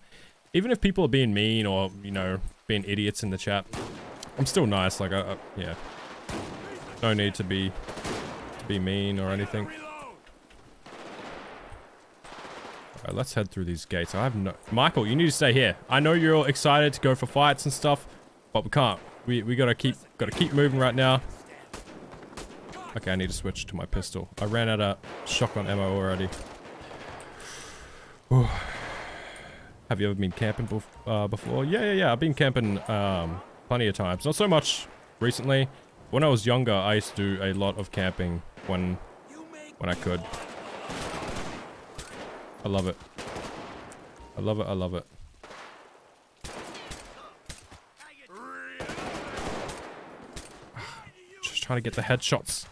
Even if people are being mean or, you know, being idiots in the chat, I'm still nice. Like, yeah, no need to be mean or anything. All right, let's head through these gates. I have no... Michael, you need to stay here. I know you're all excited to go for fights and stuff, but we can't. We gotta keep moving right now. Okay, I need to switch to my pistol. I ran out of shotgun ammo already. Ooh. Have you ever been camping before? Yeah. I've been camping plenty of times. Not so much recently. When I was younger, I used to do a lot of camping when I could. I love it. I love it. I love it. Just trying to get the headshots.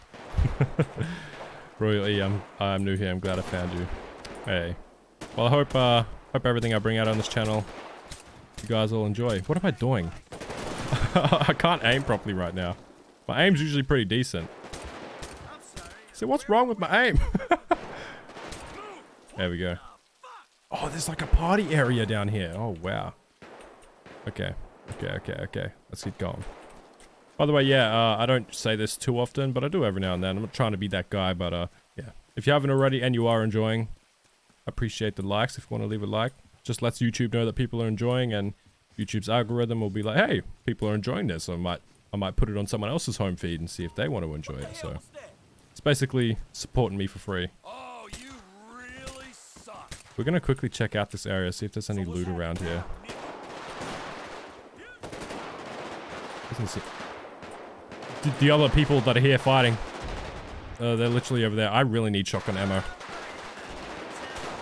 Royal E, I'm new here. I'm glad I found you. Hey. Well, I hope everything I bring out on this channel, you guys all enjoy. What am I doing? I can't aim properly right now. My aim's usually pretty decent. So what's wrong with my aim? There we go. Oh, there's like a party area down here. Oh, wow. Okay. Let's keep going. By the way, yeah, I don't say this too often, but I do every now and then. I'm not trying to be that guy, but yeah. If you haven't already and you are enjoying, appreciate the likes. If you want to leave a like, just lets YouTube know that people are enjoying, and YouTube's algorithm will be like, hey, people are enjoying this. So I might put it on someone else's home feed and see if they want to enjoy it. So it's basically supporting me for free. We're going to quickly check out this area, see if there's any loot around here. The other people that are here fighting, they're literally over there. I really need shotgun ammo.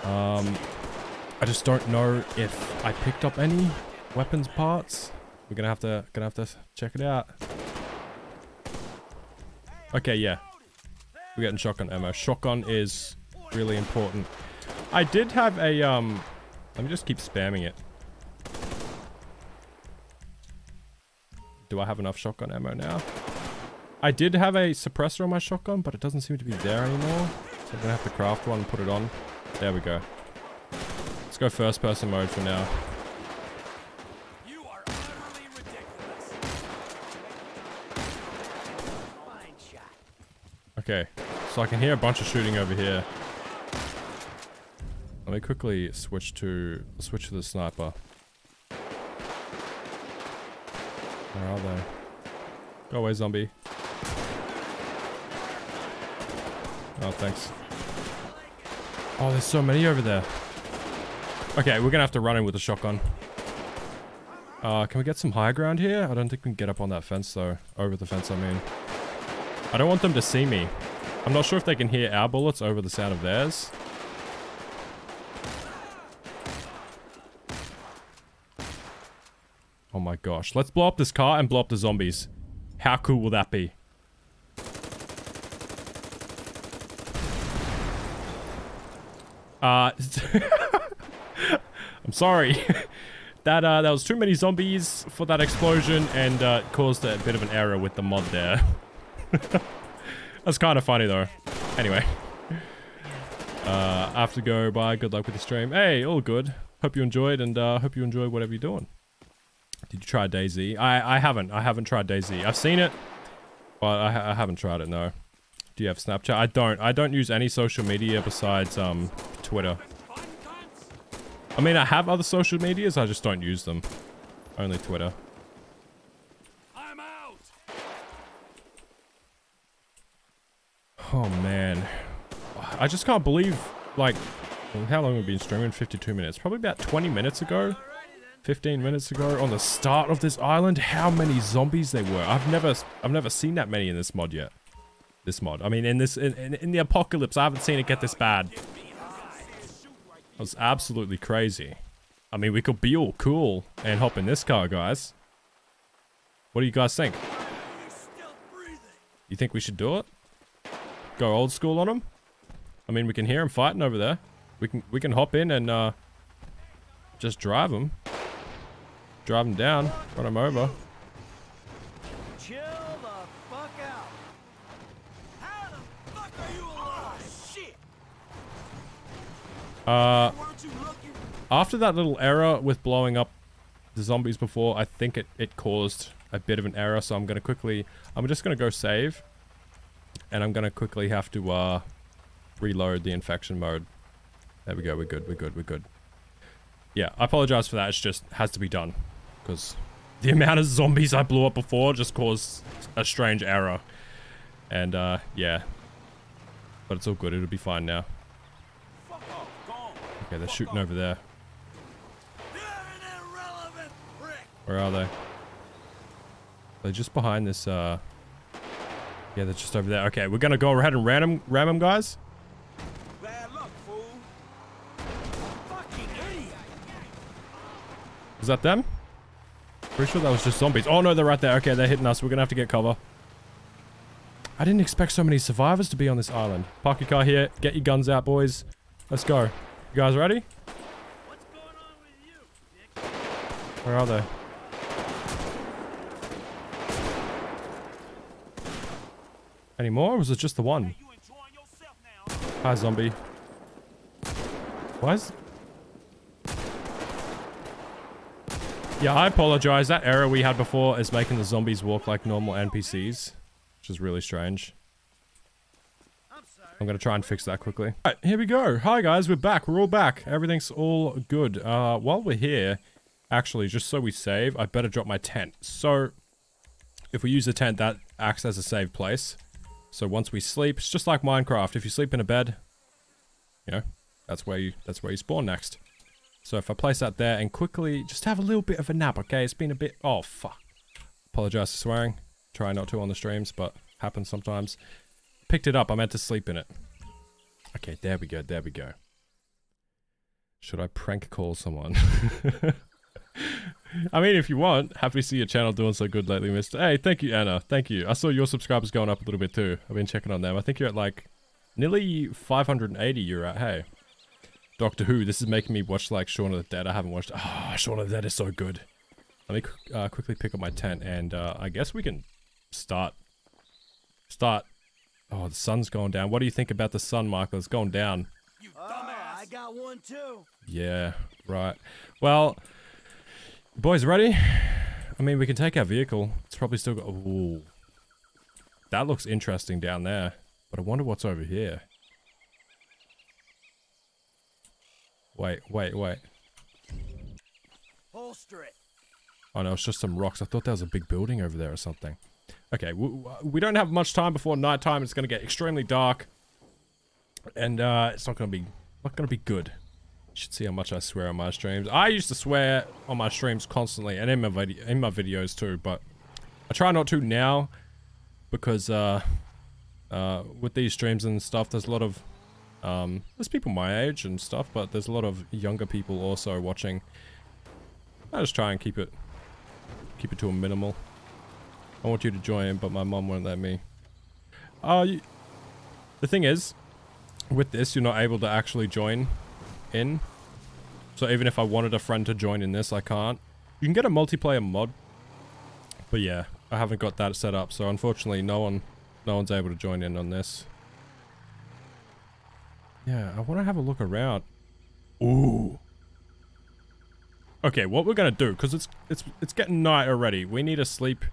I just don't know if I picked up any weapons parts. We're gonna have to check it out. Okay, yeah. We're getting shotgun ammo. Shotgun is really important. I did have a, let me just keep spamming it. Do I have enough shotgun ammo now? I did have a suppressor on my shotgun, but it doesn't seem to be there anymore. So I'm gonna have to craft one and put it on. There we go. Let's go first person mode for now. You are utterly ridiculous. Okay, so I can hear a bunch of shooting over here. Let me quickly switch to the sniper. Where are they? Go away, zombie. Oh, thanks. Oh, there's so many over there. Okay, we're gonna have to run in with the shotgun. Can we get some high ground here? I don't think we can get up on that fence though. Over the fence, I mean. I don't want them to see me. I'm not sure if they can hear our bullets over the sound of theirs. Oh my gosh. Let's blow up this car and blow up the zombies. How cool will that be? I'm sorry. That was too many zombies for that explosion, and it caused a bit of an error with the mod there. That's kind of funny though. Anyway. I have to go. Bye. Good luck with the stream. Hey, all good. Hope you enjoyed, and hope you enjoy whatever you're doing. Did you try DayZ? I haven't tried DayZ. I've seen it, but I haven't tried it, no. Do you have Snapchat? I don't use any social media besides Twitter. I mean, I have other social medias, I just don't use them. Only Twitter. I'm out. Oh man. I just can't believe, like, how long we've been streaming? 52 minutes. Probably about 20 minutes ago. 15 minutes ago, on the start of this island, how many zombies there were. I've never seen that many in this mod yet. This mod. I mean, in the apocalypse, I haven't seen it get this bad. That was absolutely crazy. I mean, we could be all cool and hop in this car, guys. What do you guys think? You think we should do it? Go old school on them? I mean, we can hear them fighting over there. We can hop in and just drive them. Drive him down, run him over. Chill the fuck out. How the fuck are you alive? Shit. After that little error with blowing up the zombies before, I think it caused a bit of an error, so I'm just gonna go save, and I'm gonna quickly have to reload the infection mode. There we go, we're good. Yeah, I apologize for that, it's just has to be done, because the amount of zombies I blew up before just caused a strange error, and yeah, but it's all good, it'll be fine now. Okay, they're shooting over there. Where are they? They're just behind this, yeah, they're just over there. Okay, we're gonna go ahead and ram them, guys. Bad luck, fool. Fucking idiot. Is that them? Pretty sure that was just zombies. Oh no, they're right there. Okay, they're hitting us. We're gonna have to get cover. I didn't expect so many survivors to be on this island. Park your car here. Get your guns out, boys. Let's go. You guys ready? What's going on with you, Nick? Where are they? Any more, or was it just the one? Hi, zombie. Why is... Yeah, I apologize. That error we had before is making the zombies walk like normal NPCs, which is really strange. I'm gonna try and fix that quickly. Alright, here we go. Hi, guys. We're back. We're all back. Everything's all good. While we're here, actually, just so we save, I better drop my tent. So, if we use the tent, that acts as a save place. So once we sleep, it's just like Minecraft. If you sleep in a bed, you know, that's where you spawn next. So if I place that there and quickly just have a little bit of a nap, okay? It's been a bit... Oh, fuck. Apologize for swearing. Try not to on the streams, but happens sometimes. Picked it up. I meant to sleep in it. Okay, there we go. There we go. Should I prank call someone? I mean, if you want, happy to see your channel doing so good lately, mister. Hey, thank you, Anna. Thank you. I saw your subscribers going up a little bit too. I've been checking on them. I think you're at like nearly 580 you're at. Hey, Doctor Who, this is making me watch like Shaun of the Dead. I haven't watched... Ah, oh, Shaun of the Dead is so good. Let me quickly pick up my tent and I guess we can start. Oh, the sun's going down. What do you think about the sun, Michael? It's going down. You dumbass. I got one too. Yeah, right. Well... Boys, ready? I mean, we can take our vehicle. It's probably still got... Ooh. That looks interesting down there. But I wonder what's over here. Wait. Holster it. Oh no, it's just some rocks. I thought there was a big building over there or something. Okay, we don't have much time before nighttime. It's going to get extremely dark. And it's not going to be good. You should see how much I swear on my streams. I used to swear on my streams constantly and in my videos too, but I try not to now because with these streams and stuff, there's a lot of there's people my age and stuff, but there's a lot of younger people also watching. I just try and keep it to a minimal. I want you to join, but my mom won't let me. The thing is, with this, you're not able to actually join in. So even if I wanted a friend to join in this, I can't. You can get a multiplayer mod, but yeah, I haven't got that set up, so unfortunately no one's able to join in on this. Yeah, I want to have a look around. Ooh. Okay, what we're gonna do, because it's getting night already, we need to sleep,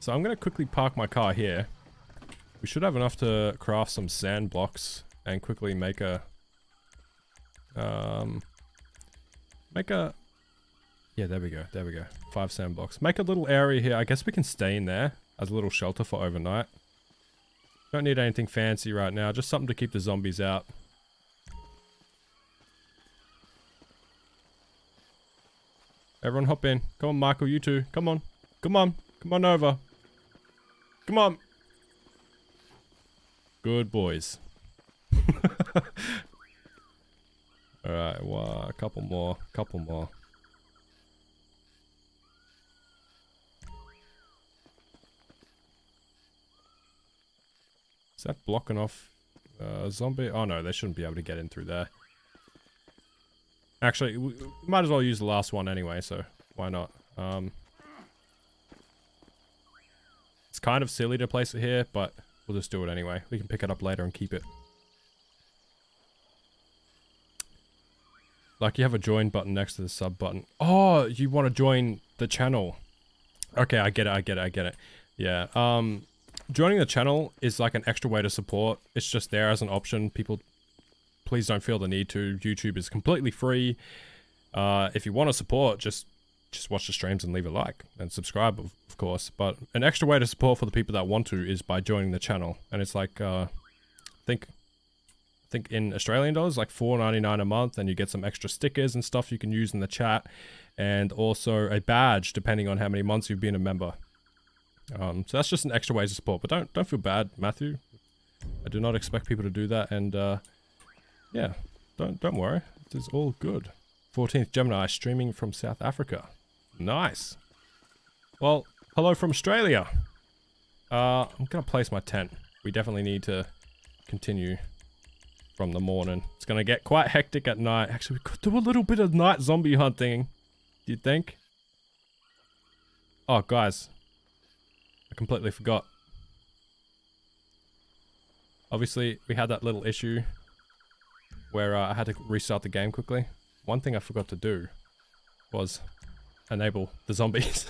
so I'm gonna quickly park my car here. We should have enough to craft some sand blocks and quickly make a yeah, there we go. 5 sandblocks. Make a little area here. I guess we can stay in there as a little shelter for overnight. Don't need anything fancy right now. Just something to keep the zombies out. Everyone hop in. Come on, Michael, you two. Come on. Come on. Come on over. Come on. Good boys. Alright, wow, a couple more. Is that blocking off a zombie? Oh no, they shouldn't be able to get in through there. Actually, we might as well use the last one anyway, so why not? It's kind of silly to place it here, but we'll just do it anyway. We can pick it up later and keep it. Like, you have a join button next to the sub button. Oh, you want to join the channel. Okay, I get it, I get it, I get it. Yeah, joining the channel is like an extra way to support. It's just there as an option. People, please don't feel the need to. YouTube is completely free. If you want to support, just watch the streams and leave a like and subscribe, of course. But an extra way to support for the people that want to is by joining the channel. And it's like, I think in Australian dollars, like $4.99 a month, and you get some extra stickers and stuff you can use in the chat, and also a badge depending on how many months you've been a member. So that's just an extra way to support, but don't feel bad, Matthew. I do not expect people to do that, and yeah, don't worry, it is all good. 14th Gemini streaming from South Africa. Nice. Well, hello from Australia. I'm gonna place my tent. We definitely need to continue from the morning. It's gonna get quite hectic at night. Actually, we could do a little bit of night zombie hunting. Do you think? Oh, guys, I completely forgot. Obviously, we had that little issue where I had to restart the game quickly. One thing I forgot to do was enable the zombies.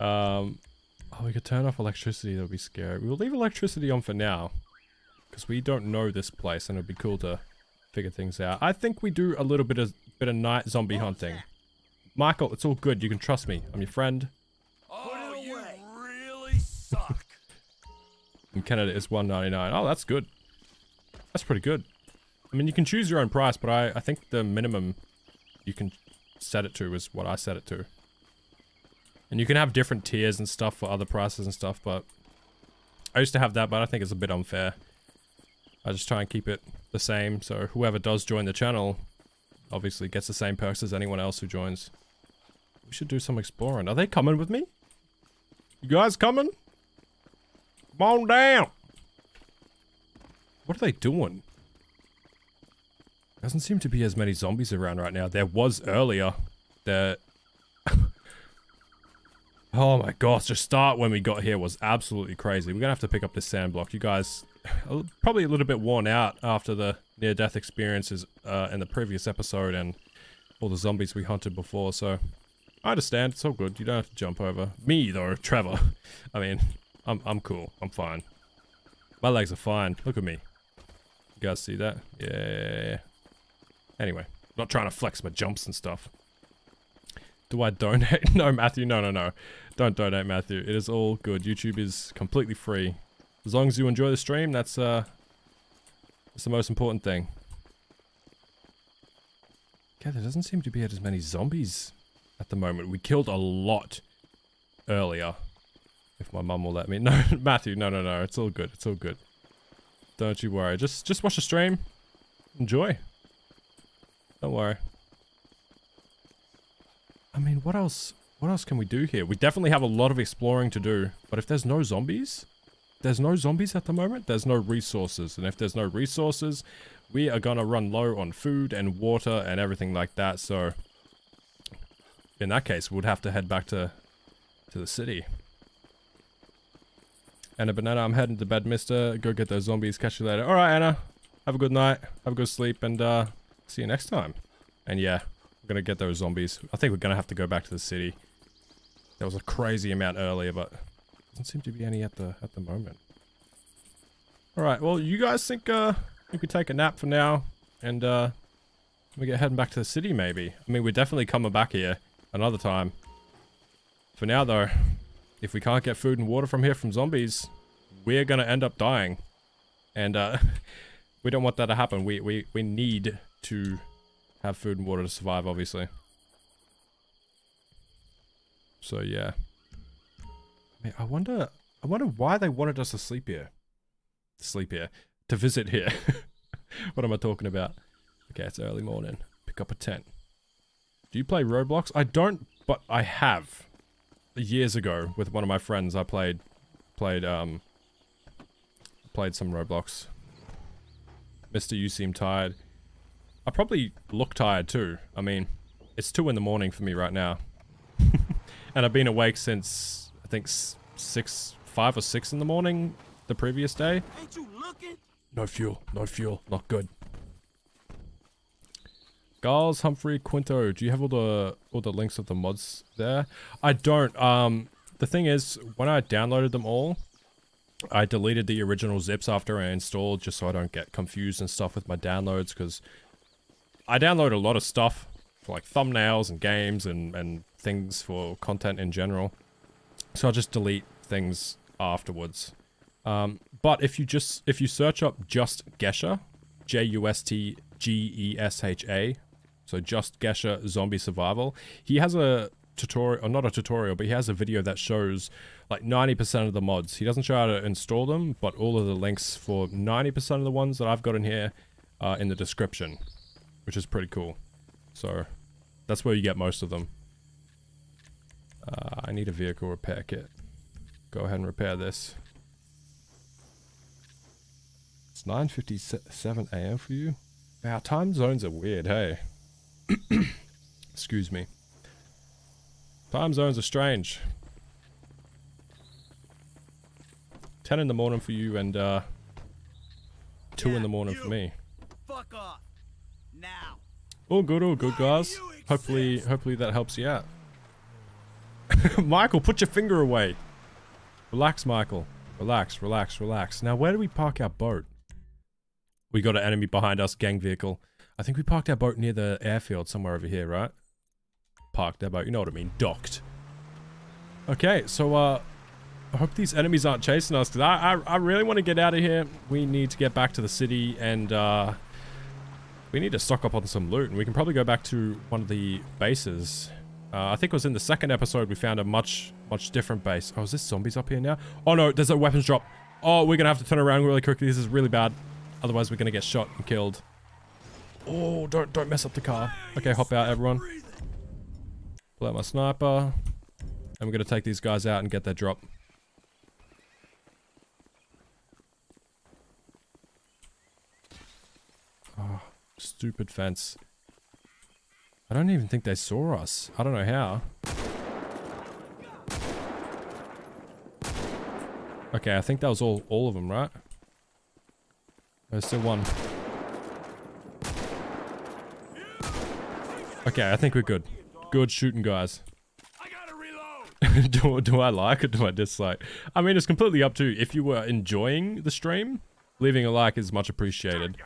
Oh, we could turn off electricity. That would be scary. We'll leave electricity on for now, because we don't know this place, and it'd be cool to figure things out. I think we do a little bit of night zombie hunting. Michael, it's all good. You can trust me. I'm your friend. Oh, you really suck. In Canada, it's $1.99. Oh, that's good. That's pretty good. I mean, you can choose your own price, but I think the minimum you can set it to is what I set it to. And you can have different tiers and stuff for other prices and stuff, but I used to have that, but I think it's a bit unfair. I just try and keep it the same, so whoever does join the channel obviously gets the same perks as anyone else who joins. We should do some exploring. Are they coming with me? You guys coming? Come on down! What are they doing? Doesn't seem to be as many zombies around right now. There was earlier. There... Oh my gosh, the start when we got here was absolutely crazy. We're gonna have to pick up this sand block. You guys... probably a little bit worn out after the near-death experiences in the previous episode and all the zombies we hunted before, so I understand. It's all good. You don't have to jump over me though, Trevor. I mean, I'm cool. I'm fine. My legs are fine. Look at me. You guys see that? Yeah. Anyway, I'm not trying to flex my jumps and stuff. Do I donate? No, Matthew. No. Don't donate, Matthew. It is all good. YouTube is completely free. As long as you enjoy the stream, that's the most important thing. Okay, there doesn't seem to be as many zombies at the moment. We killed a lot earlier. If my mum will let me. No, Matthew, no. It's all good. It's all good. Don't you worry. Just watch the stream. Enjoy. Don't worry. I mean, what else can we do here? We definitely have a lot of exploring to do, but if there's no zombies... There's no zombies at the moment, there's no resources, and if there's no resources, we are gonna run low on food and water and everything like that, so in that case, we'd have to head back to the city. Anna Banana, I'm heading to bed, mister. Go get those zombies, catch you later. Alright, Anna, have a good night, have a good sleep, and see you next time. And yeah, we're gonna get those zombies. I think we're gonna have to go back to the city. There was a crazy amount earlier, but... Doesn't seem to be any at the moment. Alright, well, you guys think we could take a nap for now, and we get heading back to the city maybe. I mean, we're definitely coming back here another time. For now though, if we can't get food and water from here from zombies, we're gonna end up dying. And we don't want that to happen. We need to have food and water to survive, obviously. So yeah. I wonder why they wanted us to sleep here. To visit here. What am I talking about? Okay, it's early morning. Pick up a tent. Do you play Roblox? I don't, but I have. Years ago, with one of my friends, I played some Roblox. Mister, you seem tired. I probably look tired too. I mean, It's 2 in the morning for me right now. And I've been awake since, I think, 5 or 6 in the morning the previous day. Ain't you looking? No fuel, no fuel, not good. Giles, Humphrey, Quinto, do you have all the links of the mods there? I don't. The thing is, when I downloaded them all, I deleted the original zips after I installed, just so I don't get confused and stuff with my downloads, because I download a lot of stuff, for like thumbnails and games and things for content in general. So I'll just delete things afterwards. But if you search up Just Gesha, JUST GESHA, so Just Gesha Zombie Survival, he has a tutorial, or not a tutorial, but he has a video that shows like 90% of the mods. He doesn't show how to install them, but all of the links for 90% of the ones that I've got in here are in the description, which is pretty cool. So that's where you get most of them. I need a vehicle repair kit. Go ahead and repair this. It's 9:57 AM for you. Our time zones are weird, hey? Excuse me. Time zones are strange. 10 in the morning for you and 2 in the morning for me. Fuck off. Now. All good guys. Hopefully that helps you out. Michael, put your finger away. Relax, Michael. Relax, relax, relax. Now, where do we park our boat? We got an enemy behind us, gang vehicle. I think we parked our boat near the airfield somewhere over here, right? Parked our boat, you know what I mean, docked. Okay, so I hope these enemies aren't chasing us, because I really want to get out of here. We need to get back to the city, and we need to stock up on some loot, and we can probably go back to one of the bases. I think it was in the second episode we found a much different base. Oh, is this zombies up here now? Oh no, there's a weapons drop. Oh, we're gonna have to turn around really quickly. This is really bad. Otherwise, we're gonna get shot and killed. Oh, don't mess up the car. Okay, hop out, everyone. Pull out my sniper. And we're gonna take these guys out and get their drop. Oh, stupid fence. I don't even think they saw us. I don't know how. Okay, I think that was all of them, right? There's still one. Okay, I think we're good. Good shooting, guys. I gotta reload. Do I like or do I dislike? I mean, it's completely up to you. If you were enjoying the stream, leaving a like is much appreciated.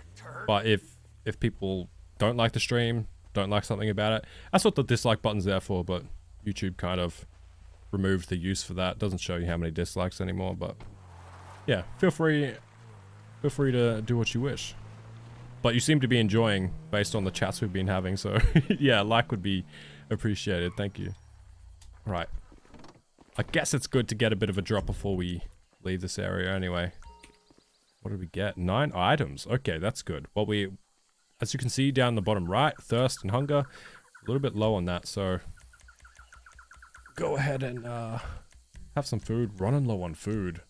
But if people don't like the stream, don't like something about it. That's what the dislike button's there for, but YouTube kind of removed the use for that. Doesn't show you how many dislikes anymore, but yeah, feel free to do what you wish. But you seem to be enjoying based on the chats we've been having, so yeah, like would be appreciated. Thank you. All right. I guess it's good to get a bit of a drop before we leave this area anyway. What did we get? 9 items. Okay, that's good. Well, we... As you can see down the bottom right, thirst and hunger, a little bit low on that, so go ahead and have some food. Running low on food.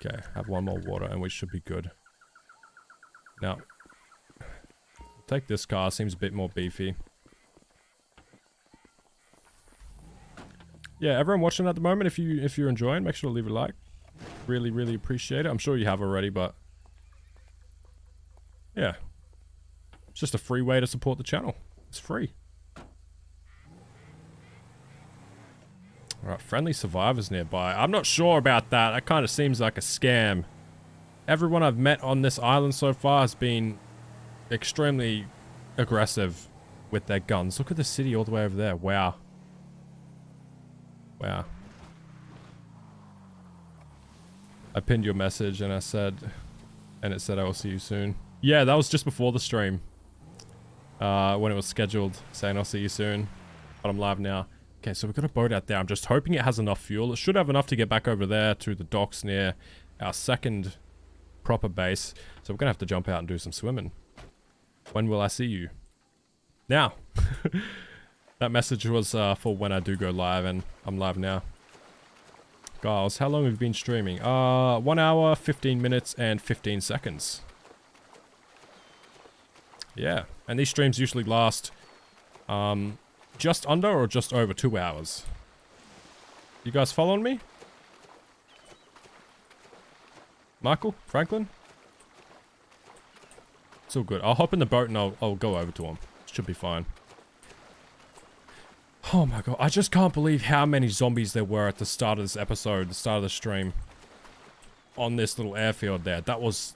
Okay, have one more water and we should be good. Now, take this car, seems a bit more beefy. Yeah, everyone watching at the moment, if you're enjoying, make sure to leave a like. Really, really appreciate it. I'm sure you have already, but yeah. It's just a free way to support the channel. It's free. Alright, friendly survivors nearby. I'm not sure about that. That kind of seems like a scam. Everyone I've met on this island so far has been extremely aggressive with their guns. Look at the city all the way over there. Wow. Wow. I pinned your message and it said I will see you soon. Yeah, that was just before the stream. When it was scheduled, saying I'll see you soon. But I'm live now. Okay, so we've got a boat out there. I'm just hoping it has enough fuel. It should have enough to get back over there to the docks near our second proper base. So we're gonna have to jump out and do some swimming. When will I see you? Now. That message was for when I do go live, and I'm live now. Guys, how long have you been streaming? 1 hour, 15 minutes, and 15 seconds. Yeah, and these streams usually last Just under or just over 2 hours. You guys following me? Michael? Franklin? It's all good. I'll hop in the boat and I'll go over to him. Should be fine. Oh my god, I just can't believe how many zombies there were at the start of this episode, the start of the stream. On this little airfield there. That was...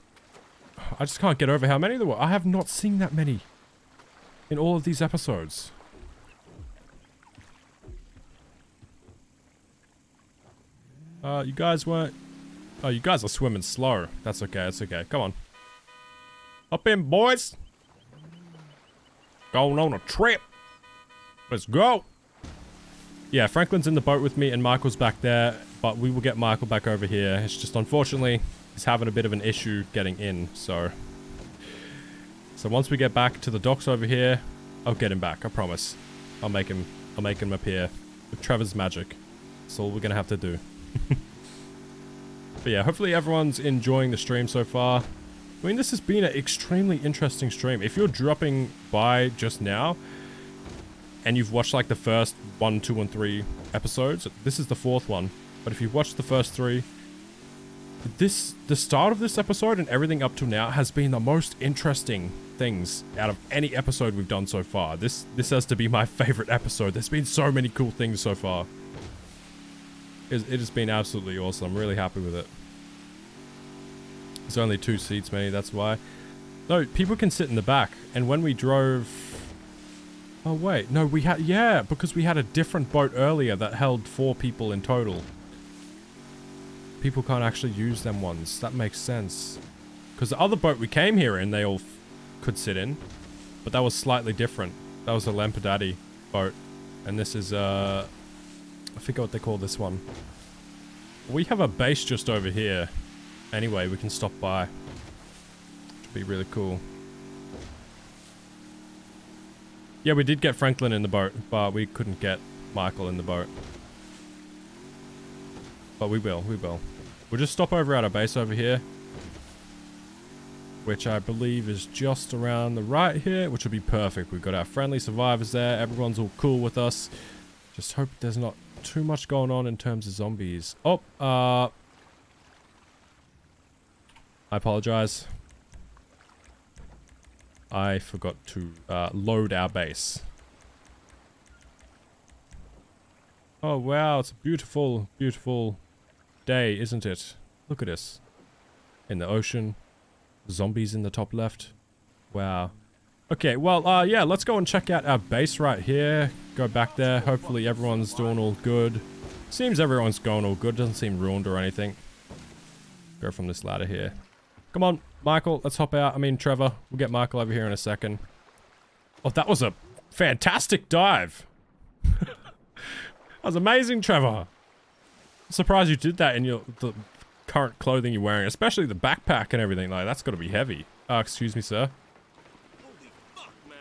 I just can't get over how many there were. I have not seen that many in all of these episodes. You guys weren't... Oh, you guys are swimming slow. That's okay, that's okay. Come on. Up in, boys! Going on a trip! Let's go! Yeah, Franklin's in the boat with me and Michael's back there, but we will get Michael back over here. It's just, unfortunately, he's having a bit of an issue getting in, so... So once we get back to the docks over here, I'll get him back, I promise. I'll make him appear with Trevor's magic. That's all we're gonna have to do. But yeah, hopefully everyone's enjoying the stream so far. I mean, this has been an extremely interesting stream. If you're dropping by just now, and you've watched like the first 1, 2, and 3 episodes, this is the 4th one, but if you've watched the first 3, the start of this episode and everything up to now has been the most interesting things out of any episode we've done so far. This has to be my favorite episode. There's been so many cool things so far. It has been absolutely awesome. I'm really happy with it. There's only 2 seats, maybe that's why. No, people can sit in the back, and when we drove... Oh wait, no, we had, yeah, because we had a different boat earlier that held 4 people in total. People can't actually use them ones, that makes sense. Because the other boat we came here in, they all could sit in. But that was slightly different. That was a Lampadaddy boat. And this is, I forget what they call this one. We have a base just over here. Anyway, we can stop by. It'd be really cool. Yeah, we did get Franklin in the boat, but we couldn't get Michael in the boat. But we will, we will. We'll just stop over at our base over here. Which I believe is just around the right here, which will be perfect. We've got our friendly survivors there. Everyone's all cool with us. Just hope there's not too much going on in terms of zombies. Oh, I apologize. I forgot to load our base. Oh wow, it's a beautiful, beautiful day, isn't it? Look at us. In the ocean. Zombies in the top left. Wow. Okay, well, yeah, let's go and check out our base right here. Go back there. Hopefully everyone's doing all good. Seems everyone's going all good. Doesn't seem ruined or anything. Go from this ladder here. Come on, Michael, let's hop out. I mean, Trevor. We'll get Michael over here in a second. Oh, that was a fantastic dive. That was amazing, Trevor. I'm surprised you did that in the current clothing you're wearing, especially the backpack and everything. Like, that's got to be heavy. Excuse me, sir. Holy fuck, man.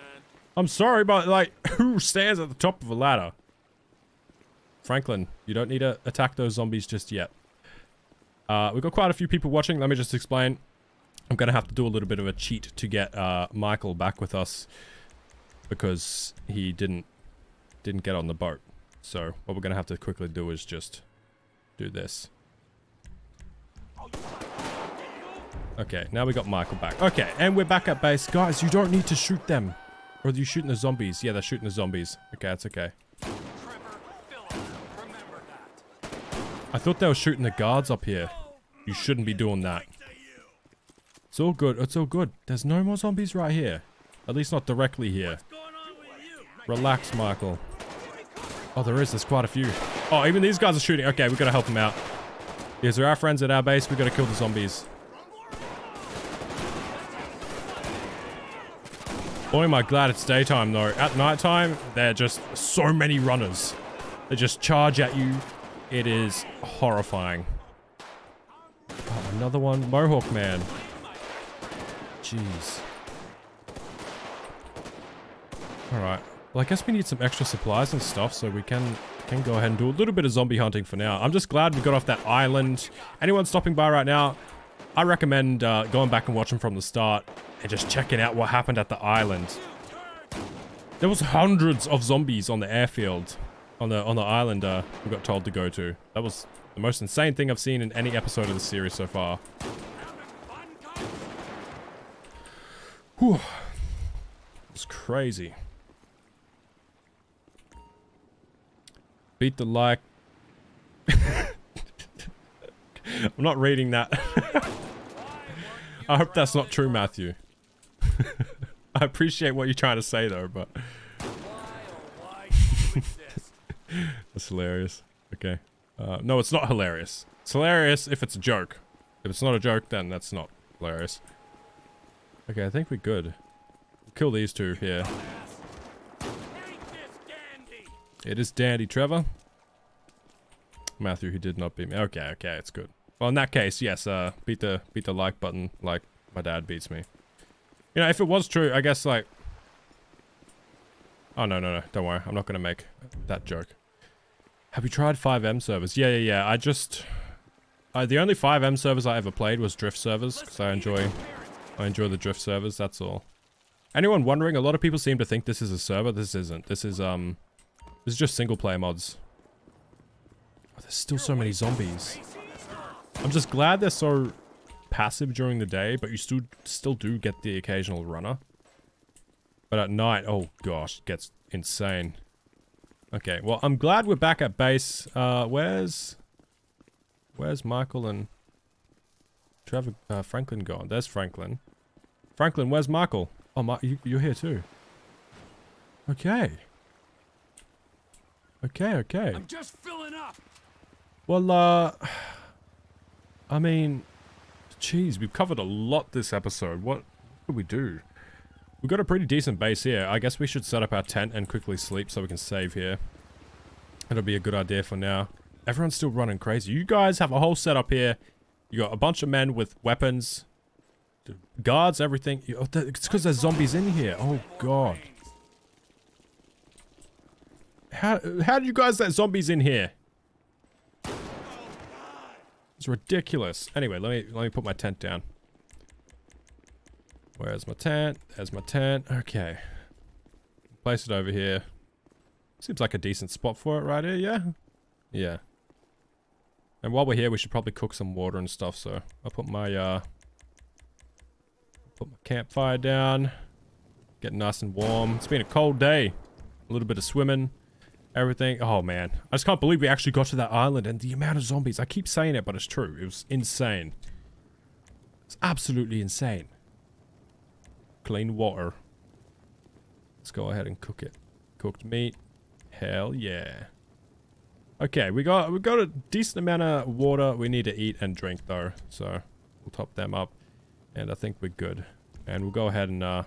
I'm sorry, but, like, who stands at the top of a ladder? Franklin, you don't need to attack those zombies just yet. We've got quite a few people watching. Let me just explain. I'm gonna have to do a little bit of a cheat to get Michael back with us because he didn't get on the boat. So what we're gonna have to quickly do is just do this. Okay, now we got Michael back. Okay, and we're back at base, guys. You don't need to shoot them, or are you shooting the zombies? Yeah, they're shooting the zombies. Okay, that's okay. I thought they were shooting the guards up here. You shouldn't be doing that. It's all good. It's all good. There's no more zombies right here. At least not directly here. Relax, Michael. Oh, there is. There's quite a few. Oh, even these guys are shooting. Okay, we've got to help them out. These are our friends at our base. We've got to kill the zombies. Boy, am I glad it's daytime, though. At nighttime, there are just so many runners. They just charge at you. It is horrifying. Oh, another one. Mohawk man. Jeez. Alright. Well, I guess we need some extra supplies and stuff, so we can go ahead and do a little bit of zombie hunting for now. I'm just glad we got off that island. Anyone stopping by right now, I recommend going back and watching from the start and just checking out what happened at the island. There was hundreds of zombies on the airfield, on the island we got told to go to. That was the most insane thing I've seen in any episode of the series so far. Whew. It was crazy. Beat the like. I'm not reading that. I hope that's not true, Matthew. I appreciate what you're trying to say though, but that's hilarious. Okay. No, it's not hilarious. It's hilarious if it's a joke. If it's not a joke, then that's not hilarious. Okay, I think we're good. We'll kill these two here. It is Dandy Trevor. Matthew, who did not beat me. Okay, okay, it's good. Well, in that case, yes, beat the like button like my dad beats me. You know, if it was true, I guess like... Oh, no, don't worry. I'm not going to make that joke. Have you tried 5M servers? Yeah. I just... the only 5M servers I ever played was drift servers, because I enjoy the drift servers, that's all. Anyone wondering? A lot of people seem to think this is a server. This isn't. This is just single player mods. Oh, there's still so many zombies. I'm just glad they're so passive during the day, but you still do get the occasional runner. But at night, oh gosh, it gets insane. Okay, well, I'm glad we're back at base. Where's Michael and Trevor, Franklin gone? There's Franklin. Franklin, where's Michael? Oh, you're here too. Okay. Okay. I'm just filling up. Well, I mean, geez, we've covered a lot this episode. What could we do? We've got a pretty decent base here. I guess we should set up our tent and quickly sleep so we can save here. That'll be a good idea for now. Everyone's still running crazy. You guys have a whole setup here. You got a bunch of men with weapons, guards, everything. It's because there's zombies in here. Oh god. How do you guys let zombies in here? It's ridiculous. Anyway, let me put my tent down. Where's my tent? There's my tent. Okay. Place it over here. Seems like a decent spot for it right here, yeah? Yeah. And while we're here, we should probably cook some water and stuff, so I'll put my campfire down. Get nice and warm. It's been a cold day. A little bit of swimming, everything. Oh man, I just can't believe we actually got to that island and the amount of zombies. I keep saying it, but it's true. It was insane. It's absolutely insane. Clean water. Let's go ahead and cook it. Cooked meat. Hell yeah. Okay, we got a decent amount of water. We need to eat and drink though, so we'll top them up, and I think we're good. And we'll go ahead and go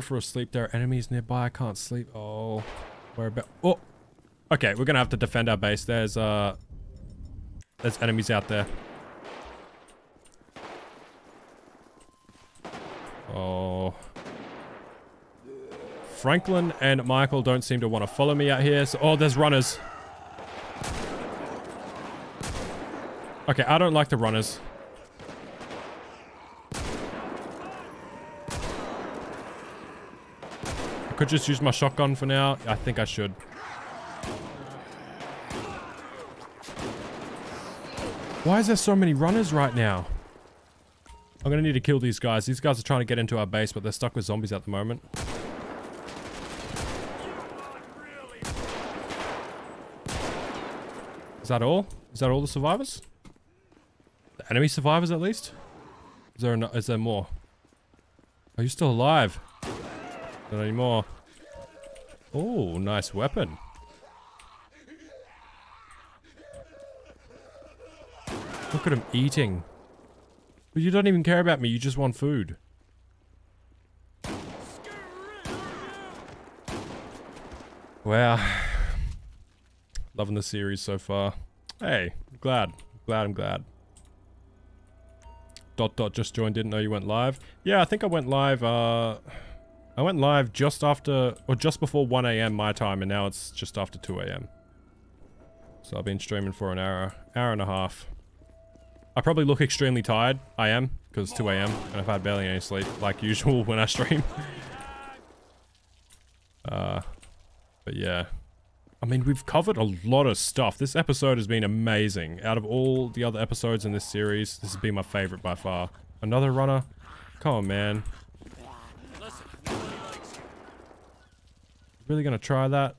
for a sleep. There are enemies nearby. I can't sleep. Oh, where about? Oh, okay. We're gonna have to defend our base. There's enemies out there. Oh, Franklin and Michael don't seem to want to follow me out here. So, oh, there's runners. Okay, I don't like the runners. Could just use my shotgun for now. I think I should. Why is there so many runners right now? I'm gonna need to kill these guys. These guys are trying to get into our base, but they're stuck with zombies at the moment. Is that all? Is that all the survivors? The enemy survivors, at least? Is there more? Are you still alive? Not anymore. Oh, nice weapon. Look at him eating. But you don't even care about me, you just want food. Wow. Loving the series so far. Hey, I'm glad. Dot just joined, didn't know you went live. Yeah, I think I went live, I went live just after, or just before 1 AM my time, and now it's just after 2 AM. So I've been streaming for an hour and a half. I probably look extremely tired. I am, because it's 2 AM, and I've had barely any sleep, like usual when I stream. But yeah, I mean, we've covered a lot of stuff. This episode has been amazing. Out of all the other episodes in this series, this has been my favorite by far. Another runner? Come on, man. Really gonna try that?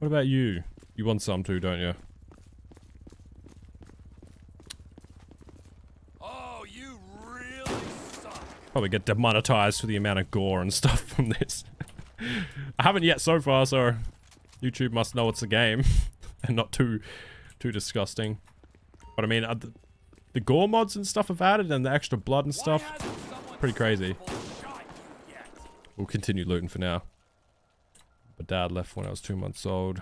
What about you? You want some too, don't you? Oh, you really suck. Probably get demonetized for the amount of gore and stuff from this. I haven't yet so far, so YouTube must know it's a game and not too disgusting. But I mean, the gore mods and stuff I've added and the extra blood and stuff, pretty crazy. We'll continue looting for now. But Dad left when I was 2 months old.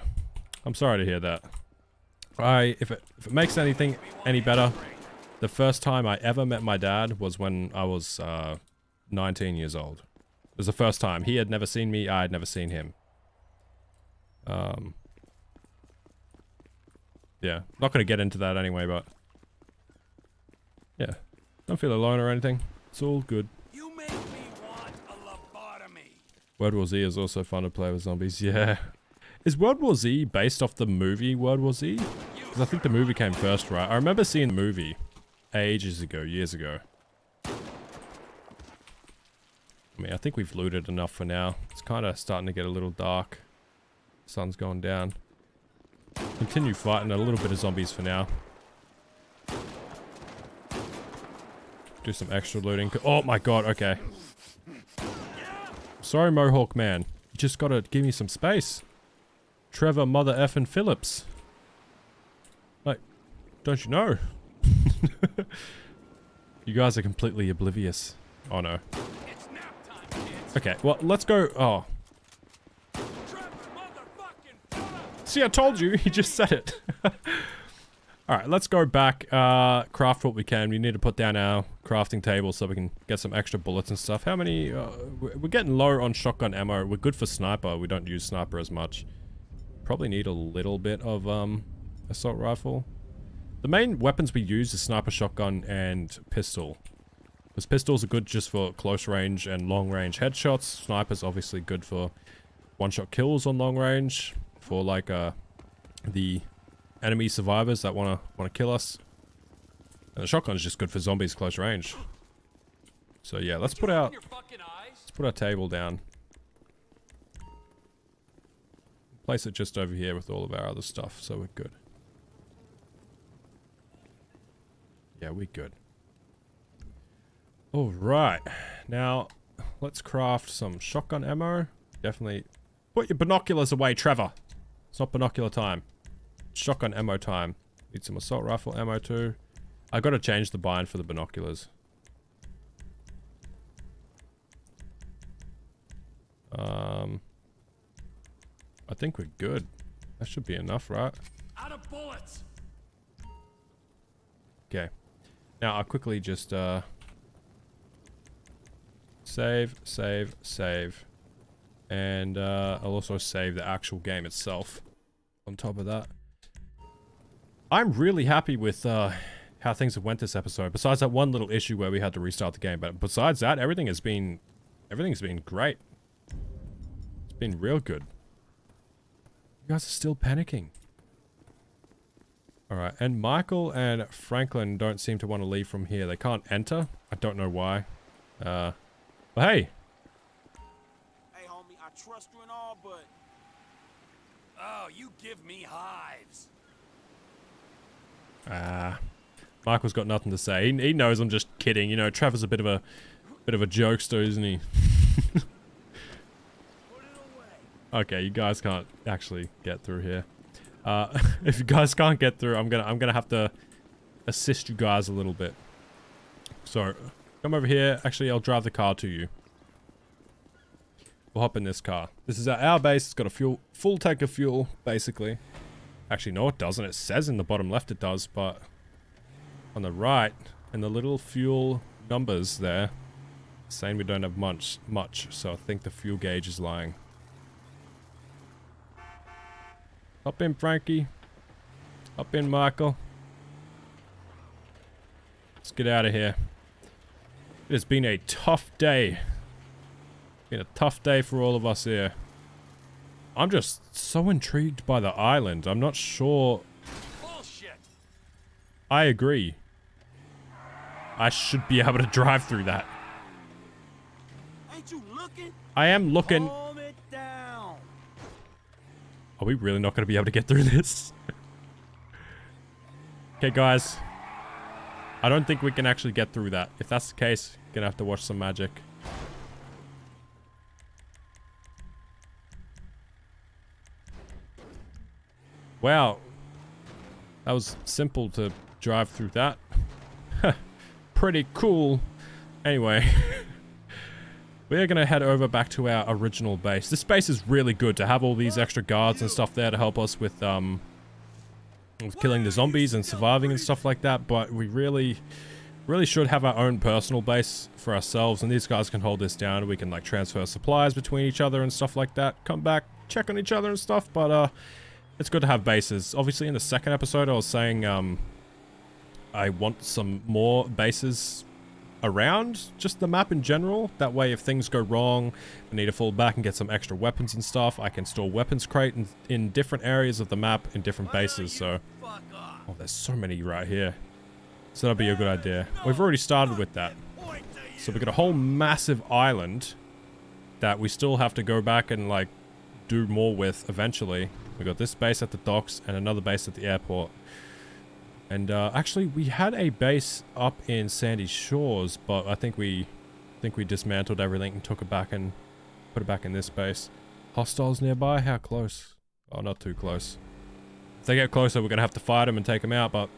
I'm sorry to hear that. If it makes anything any better, the first time I ever met my dad was when I was 19 years old. It was the first time. He had never seen me. I had never seen him. Yeah. Not going to get into that anyway, but... yeah. Don't feel alone or anything. It's all good. You make me want a lobotomy. World War Z is also fun to play with zombies. Yeah. Is World War Z based off the movie World War Z? Because I think the movie came first, right? I remember seeing the movie ages ago, years ago. I mean, I think we've looted enough for now. It's kind of starting to get a little dark. Sun's going down. Continue fighting a little bit of zombies for now. Do some extra looting. Oh my god, okay. Sorry, Mohawk man. You just gotta give me some space. Trevor, mother effing Phillips. Like, don't you know? You guys are completely oblivious. Oh no. Okay, well, let's go. Oh. See, I told you. He just said it. Alright, let's go back. Craft what we can. We need to put down our crafting table so we can get some extra bullets and stuff. How many? We're getting low on shotgun ammo. We're good for sniper. We don't use sniper as much. Probably need a little bit of assault rifle. The main weapons we use is sniper, shotgun, and pistol. Because pistols are good just for close range and long range headshots. Snipers obviously good for one-shot kills on long range. For like the enemy survivors that wanna kill us. And the shotgun's just good for zombies close range. So yeah, let's put our table down. Place it just over here with all of our other stuff, so we're good. Yeah, we're good. Alright, now let's craft some shotgun ammo. Definitely put your binoculars away, Trevor. It's not binocular time. It's shotgun ammo time. Need some assault rifle ammo too. I gotta change the bind for the binoculars. I think we're good. That should be enough, right? Out of bullets. Okay. Now I'll quickly just save, and I'll also save the actual game itself on top of that. I'm really happy with how things have went this episode, besides that one little issue where we had to restart the game, but besides that, everything's been great. It's been real good. You guys are still panicking. All right, and Michael and Franklin don't seem to want to leave from here. They can't enter. I don't know why. But hey homie, I trust you and all, but oh, you give me hives. Michael's got nothing to say. He knows I'm just kidding. You know, Trevor's a bit of a jokester, isn't he? Put it away. Okay, you guys can't actually get through here. If you guys can't get through, I'm gonna have to assist you guys a little bit. So. Come over here. Actually, I'll drive the car to you. We'll hop in this car. This is our base. It's got a full tank of fuel, basically. Actually, no, it doesn't. It says in the bottom left it does, but on the right, in the little fuel numbers there, saying we don't have much, so I think the fuel gauge is lying. Hop in, Frankie. Hop in, Michael. Let's get out of here. It's been a tough day for all of us here. I'm just so intrigued by the island. I'm not sure. Bullshit. I agree. I should be able to drive through that. Ain't you looking? I am looking. Calm it down. Are we really not going to be able to get through this? Okay, guys. I don't think we can actually get through that. If that's the case, gonna have to watch some magic. Wow. That was simple to drive through that. Pretty cool. Anyway. We're gonna head over back to our original base. This base is really good to have all these extra guards and stuff there to help us with killing the zombies and surviving and stuff like that, but we really should have our own personal base for ourselves, and these guys can hold this down. We can like transfer supplies between each other and stuff like that, come back, check on each other and stuff, but it's good to have bases. Obviously in the second episode I was saying I want some more bases around just the map in general. That way if things go wrong, I need to fall back and get some extra weapons and stuff. I can store weapons crate in different areas of the map in different bases. So oh, there's so many right here, so that'd be a good idea. We've already started with that, so we got a whole massive island that we still have to go back and like do more with eventually. We got this base at the docks and another base at the airport. And actually, we had a base up in Sandy Shores, but I think we dismantled everything and took it back and put it back in this base. Hostiles nearby? How close? Oh, not too close. If they get closer, we're gonna have to fight them and take them out, but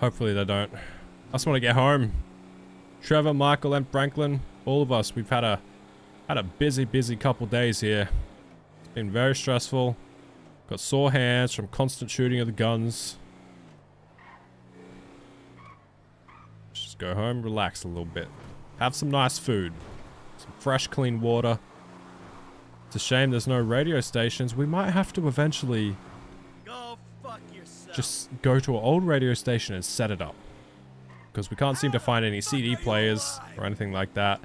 hopefully they don't. I just want to get home. Trevor, Michael, and Franklin, all of us. We've had a busy couple days here. It's been very stressful. Got sore hands from constant shooting of the guns. Let's just go home, relax a little bit. Have some nice food. Some fresh, clean water. It's a shame there's no radio stations. We might have to eventually go fuck yourself. Just go to an old radio station and set it up. Because we can't seem to find any CD players or anything like that.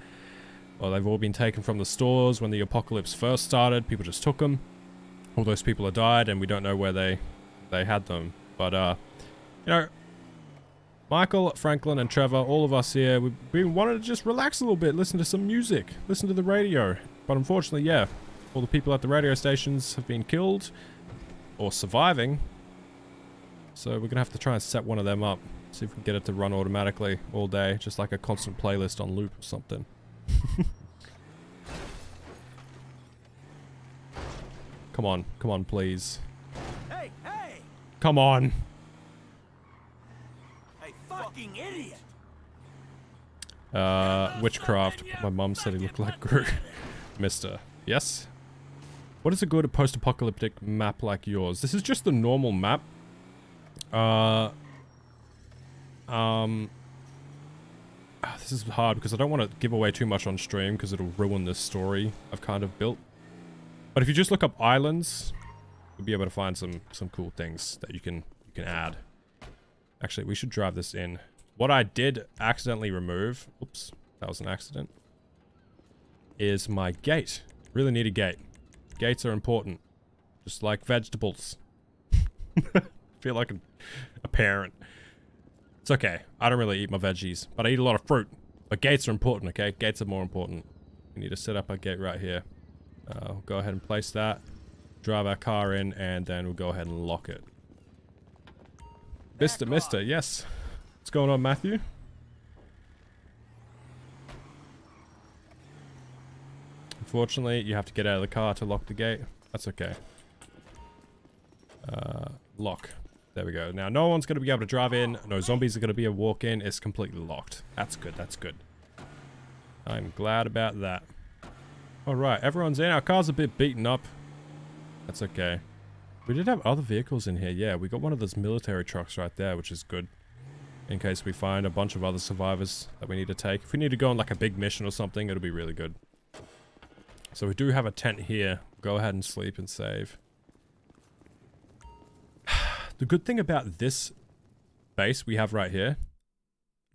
Well, they've all been taken from the stores when the apocalypse first started. People just took them. All those people have died and we don't know where they had them, but you know, Michael, Franklin and Trevor, all of us here, we wanted to just relax a little bit, listen to some music, listen to the radio, but unfortunately, yeah, all the people at the radio stations have been killed or surviving, so we're gonna have to try and set one of them up, see if we can get it to run automatically all day, just like a constant playlist on loop or something. Come on, come on, please. Hey, hey! Come on! Hey, fucking idiot! Witchcraft. My mum said he looked like Groot. Mister. Yes? What is a good post-apocalyptic map like yours? This is just the normal map. This is hard because I don't want to give away too much on stream because it'll ruin this story I've kind of built. But if you just look up islands, you'll be able to find some cool things that you can add. Actually, we should drive this in. What I did accidentally remove, oops, that was an accident, is my gate. Really need a gate. Gates are important. Just like vegetables. Feel like a parent. It's okay. I don't really eat my veggies, but I eat a lot of fruit. But gates are important, okay? Gates are more important. We need to set up our gate right here. We'll go ahead and place that, drive our car in, and then we'll go ahead and lock it. Mister, yes. What's going on, Matthew? Unfortunately, you have to get out of the car to lock the gate. That's okay. Lock. There we go. Now, no one's going to be able to drive in. No zombies are going to be a walk in. It's completely locked. That's good. That's good. I'm glad about that. Alright, everyone's in. Our car's a bit beaten up. That's okay. We did have other vehicles in here. Yeah, we got one of those military trucks right there, which is good. In case we find a bunch of other survivors that we need to take. If we need to go on like a big mission or something, it'll be really good. So we do have a tent here. Go ahead and sleep and save. The good thing about this base we have right here,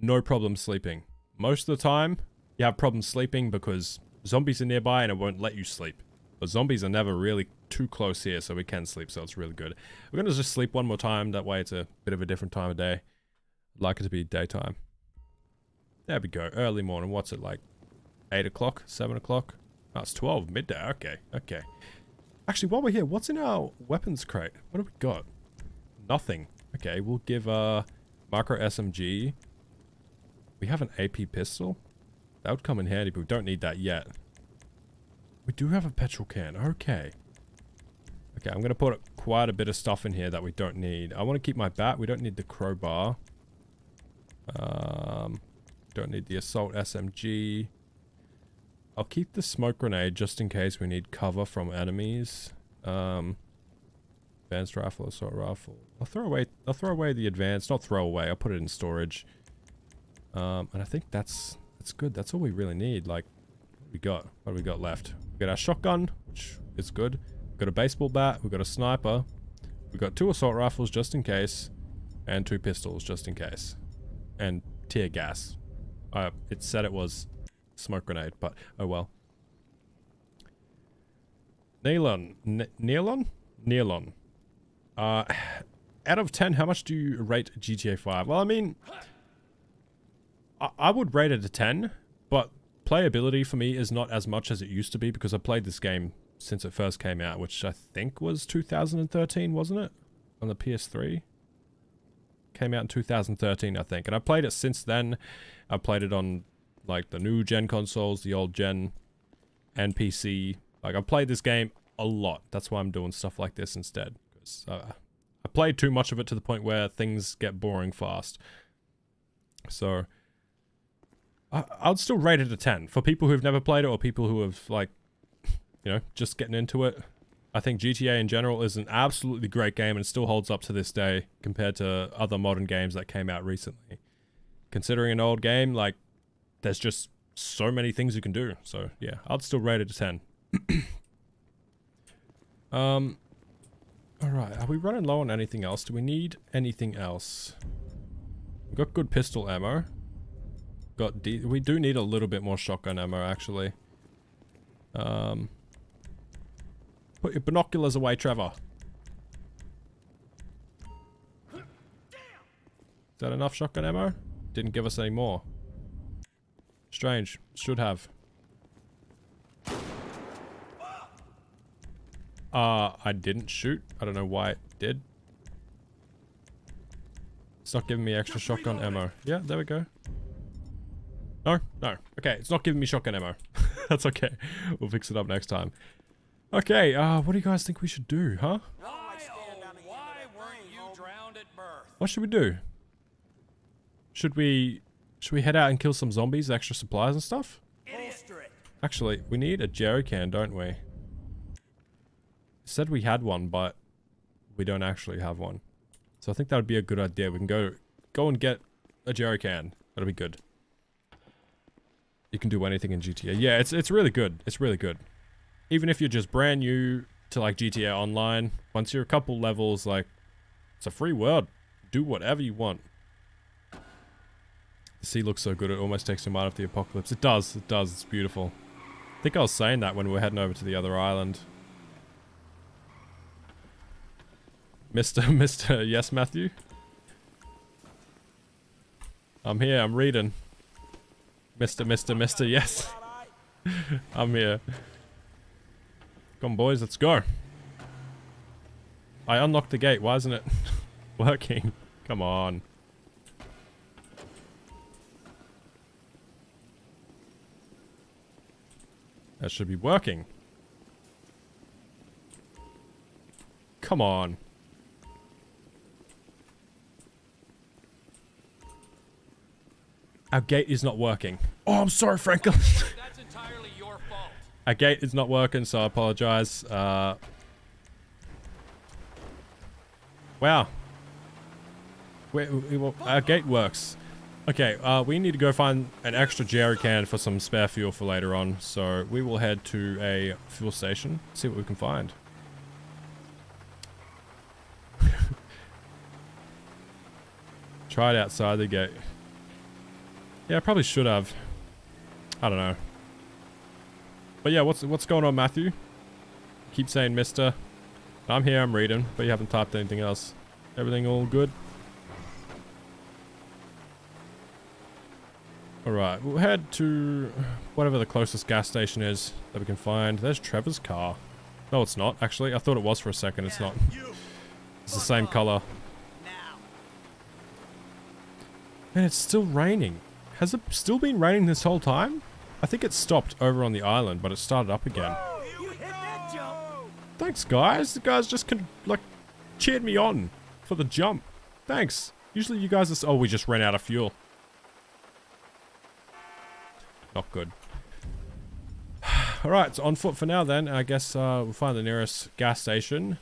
no problem sleeping. Most of the time, you have problems sleeping because zombies are nearby and it won't let you sleep. But zombies are never really too close here, so we can sleep, so it's really good. We're going to just sleep one more time, that way it's a bit of a different time of day. I'd like it to be daytime. There we go, early morning. What's it like? 8 o'clock? 7 o'clock? Oh, it's 12, midday. Okay, okay. Actually, while we're here, what's in our weapons crate? What have we got? Nothing. Okay, we'll give micro SMG. We have an AP pistol. That would come in handy, but we don't need that yet. We do have a petrol can. Okay. Okay, I'm going to put quite a bit of stuff in here that we don't need. I want to keep my bat. We don't need the crowbar. Don't need the assault SMG. I'll keep the smoke grenade just in case we need cover from enemies. Advanced rifle, assault rifle. I'll throw away the advanced. Not throw away. I'll put it in storage. And I think that's good. That's all we really need. Like, what do we got? What do we got left? We got our shotgun, which is good. We've got a baseball bat. We've got a sniper. We've got 2 assault rifles just in case, and 2 pistols just in case, and tear gas. It said it was smoke grenade, but oh well. Neilon. Out of 10, how much do you rate GTA 5? Well, I mean, I would rate it a 10, but playability for me is not as much as it used to be because I played this game since it first came out, which I think was 2013, wasn't it? On the PS3. Came out in 2013, I think, and I played it since then. I played it on like the new gen consoles, the old gen, and PC. Like, I've played this game a lot. That's why I'm doing stuff like this instead. Because I played too much of it to the point where things get boring fast. So I'd still rate it a 10 for people who've never played it or people who have, like, you know, just getting into it. I think GTA in general is an absolutely great game and still holds up to this day compared to other modern games that came out recently. Considering an old game, like, there's just so many things you can do. So yeah, I'd still rate it a 10. Alright, are we running low on anything else? Do we need anything else? We've got good pistol ammo. We do need a little bit more shotgun ammo, actually. Put your binoculars away, Trevor. Is that enough shotgun ammo? Didn't give us any more. Strange. Should have. I didn't shoot. I don't know why it did. It's not giving me extra shotgun ammo. Yeah, there we go. No, no. Okay, it's not giving me shotgun ammo. That's okay. We'll fix it up next time. Okay, what do you guys think we should do, huh? Why weren't you drowned at birth? What should we do? Should we head out and kill some zombies, extra supplies and stuff? Actually, we need a jerry can, don't we? It said we had one, but we don't actually have one. So I think that would be a good idea. We can go and get a jerry can. That'll be good. You can do anything in GTA. Yeah, it's really good. It's really good. Even if you're just brand new to, like, GTA Online, once you're a couple levels, like, it's a free world. Do whatever you want. The sea looks so good, it almost takes your mind off the apocalypse. It does. It does. It's beautiful. I think I was saying that when we were heading over to the other island. Mr. Yes, Matthew? I'm here. I'm reading. Mr. Yes. I'm here. Come on, boys, let's go. I unlocked the gate. Why isn't it working? Come on. That should be working. Come on. Our gate is not working. Oh, I'm sorry, Franklin. That's entirely your fault. Our gate is not working, so I apologize. Wow. Our gate works. Okay, we need to go find an extra jerry can for some spare fuel for later on. So we will head to a fuel station, see what we can find. Try it outside the gate. Yeah, I probably should have. I don't know. But yeah, what's going on, Matthew? keep saying mister. I'm here, I'm reading, but you haven't typed anything else. Everything all good? Alright, we'll head to whatever the closest gas station is that we can find. There's Trevor's car. No, it's not, actually. I thought it was for a second. It's not. It's the same color. Man, it's still raining. Has it still been raining this whole time? I think it stopped over on the island, but it started up again. Thanks, guys. The guys just cheered me on for the jump. Thanks. Usually you guys are... Oh, we just ran out of fuel. Not good. Alright, so on foot for now then. I guess we'll find the nearest gas station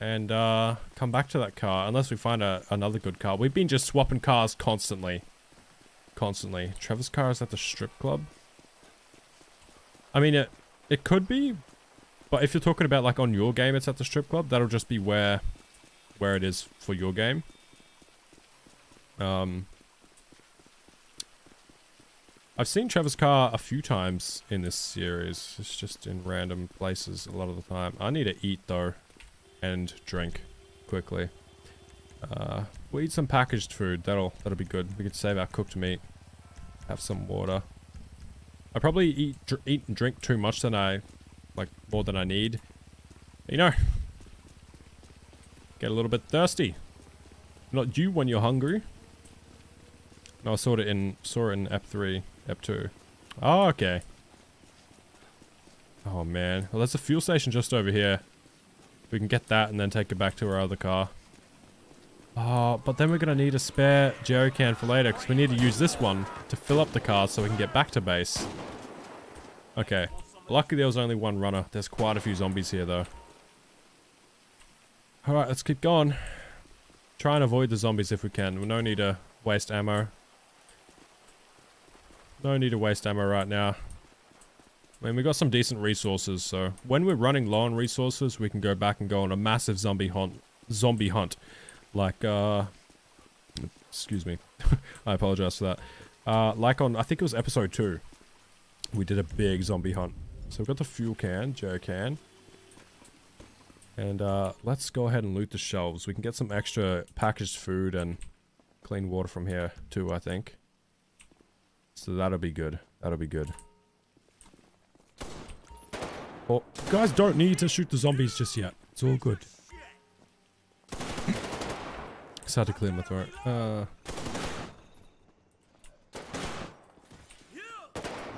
and come back to that car, unless we find another good car. We've been just swapping cars constantly. Trevor's car is at the strip club. I mean, it could be, but if you're talking about like on your game it's at the strip club, that'll just be where it is for your game. I've seen Trevor's car a few times in this series. It's just in random places a lot of the time. I need to eat though, and drink quickly. We'll eat some packaged food. That'll be good. We could save our cooked meat. Have some water. I probably eat and drink too much more than I need. You know, get a little bit thirsty. Not you when you're hungry. No, I saw it in Ep3. Ep2. Oh, okay. Oh, man. Well, there's a fuel station just over here. We can get that and then take it back to our other car. Oh, but then we're going to need a spare jerry can for later, because we need to use this one to fill up the car so we can get back to base. Okay. Luckily, there was only one runner. There's quite a few zombies here, though. Alright, let's keep going. Try and avoid the zombies if we can. We no need to waste ammo. No need to waste ammo right now. I mean, we got some decent resources, so when we're running low on resources, we can go back and go on a massive zombie hunt. Like, excuse me. I apologize for that. Like on, I think it was episode 2. We did a big zombie hunt. So we've got the fuel can, Joe can. And, let's go ahead and loot the shelves. We can get some extra packaged food and clean water from here, too, I think. So that'll be good. That'll be good. Oh, you guys don't need to shoot the zombies just yet. It's all good. Just had to clear my throat.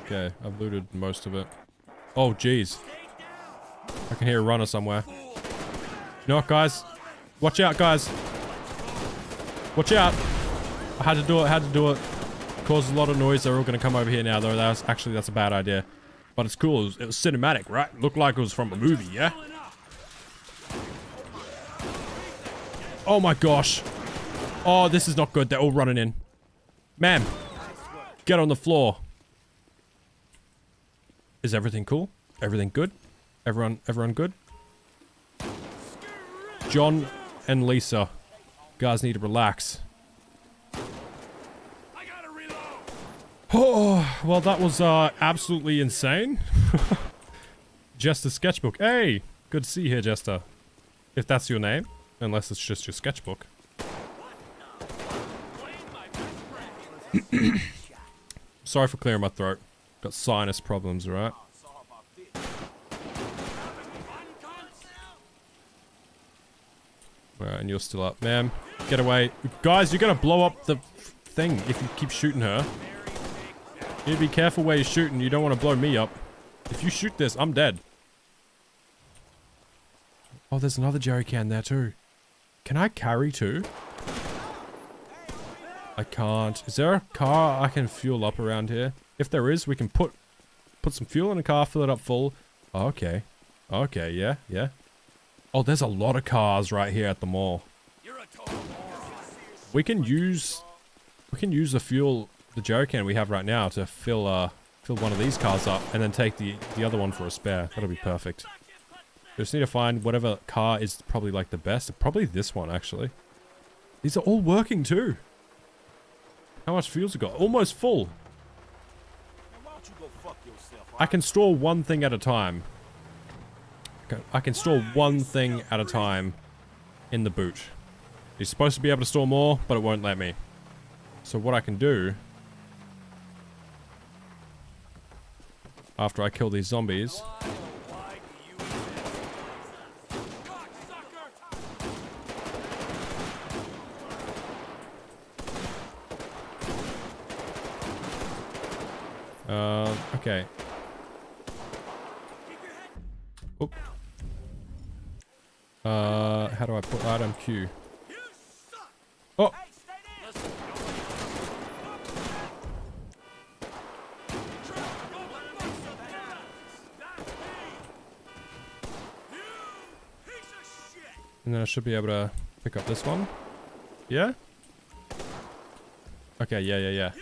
Okay, I've looted most of it. Oh, jeez. I can hear a runner somewhere. You know what, guys? Watch out, guys. Watch out. I had to do it. Caused a lot of noise. They're all going to come over here now, though. That's a bad idea. But it's cool, it was cinematic, right? Looked like it was from a movie, yeah? Oh my gosh. Oh, this is not good. They're all running in. Ma'am, get on the floor. Is everything cool? Everything good? Everyone good? John and Lisa. You guys need to relax. Oh, well, that was absolutely insane. Jester's sketchbook. Hey, good to see you here, Jester. If that's your name, unless it's just your sketchbook. Sorry for clearing my throat. Got sinus problems, right? Alright, and you're still up. Ma'am, get away. Guys, you're gonna blow up the thing if you keep shooting her. You be careful where you're shooting. You don't want to blow me up. If you shoot this, I'm dead. Oh, there's another jerry can there too. Can I carry two? I can't. Is there a car I can fuel up around here? If there is, we can put some fuel in a car, fill it up full. Oh, okay. Okay, yeah, yeah. Oh, there's a lot of cars right here at the mall. We can use the fuel... the jerry can we have right now to fill one of these cars up and then take the other one for a spare. That'll be perfect. We just need to find whatever car is probably like the best. Probably this one, actually. These are all working too. How much fuel's it got? Almost full. I can store one thing at a time. I can store one thing at a time in the boot. You're supposed to be able to store more, but it won't let me. So what I can do, after I kill these zombies, okay. Oop. How do I put item Q? Oh! And then I should be able to pick up this one. Yeah? Okay, yeah.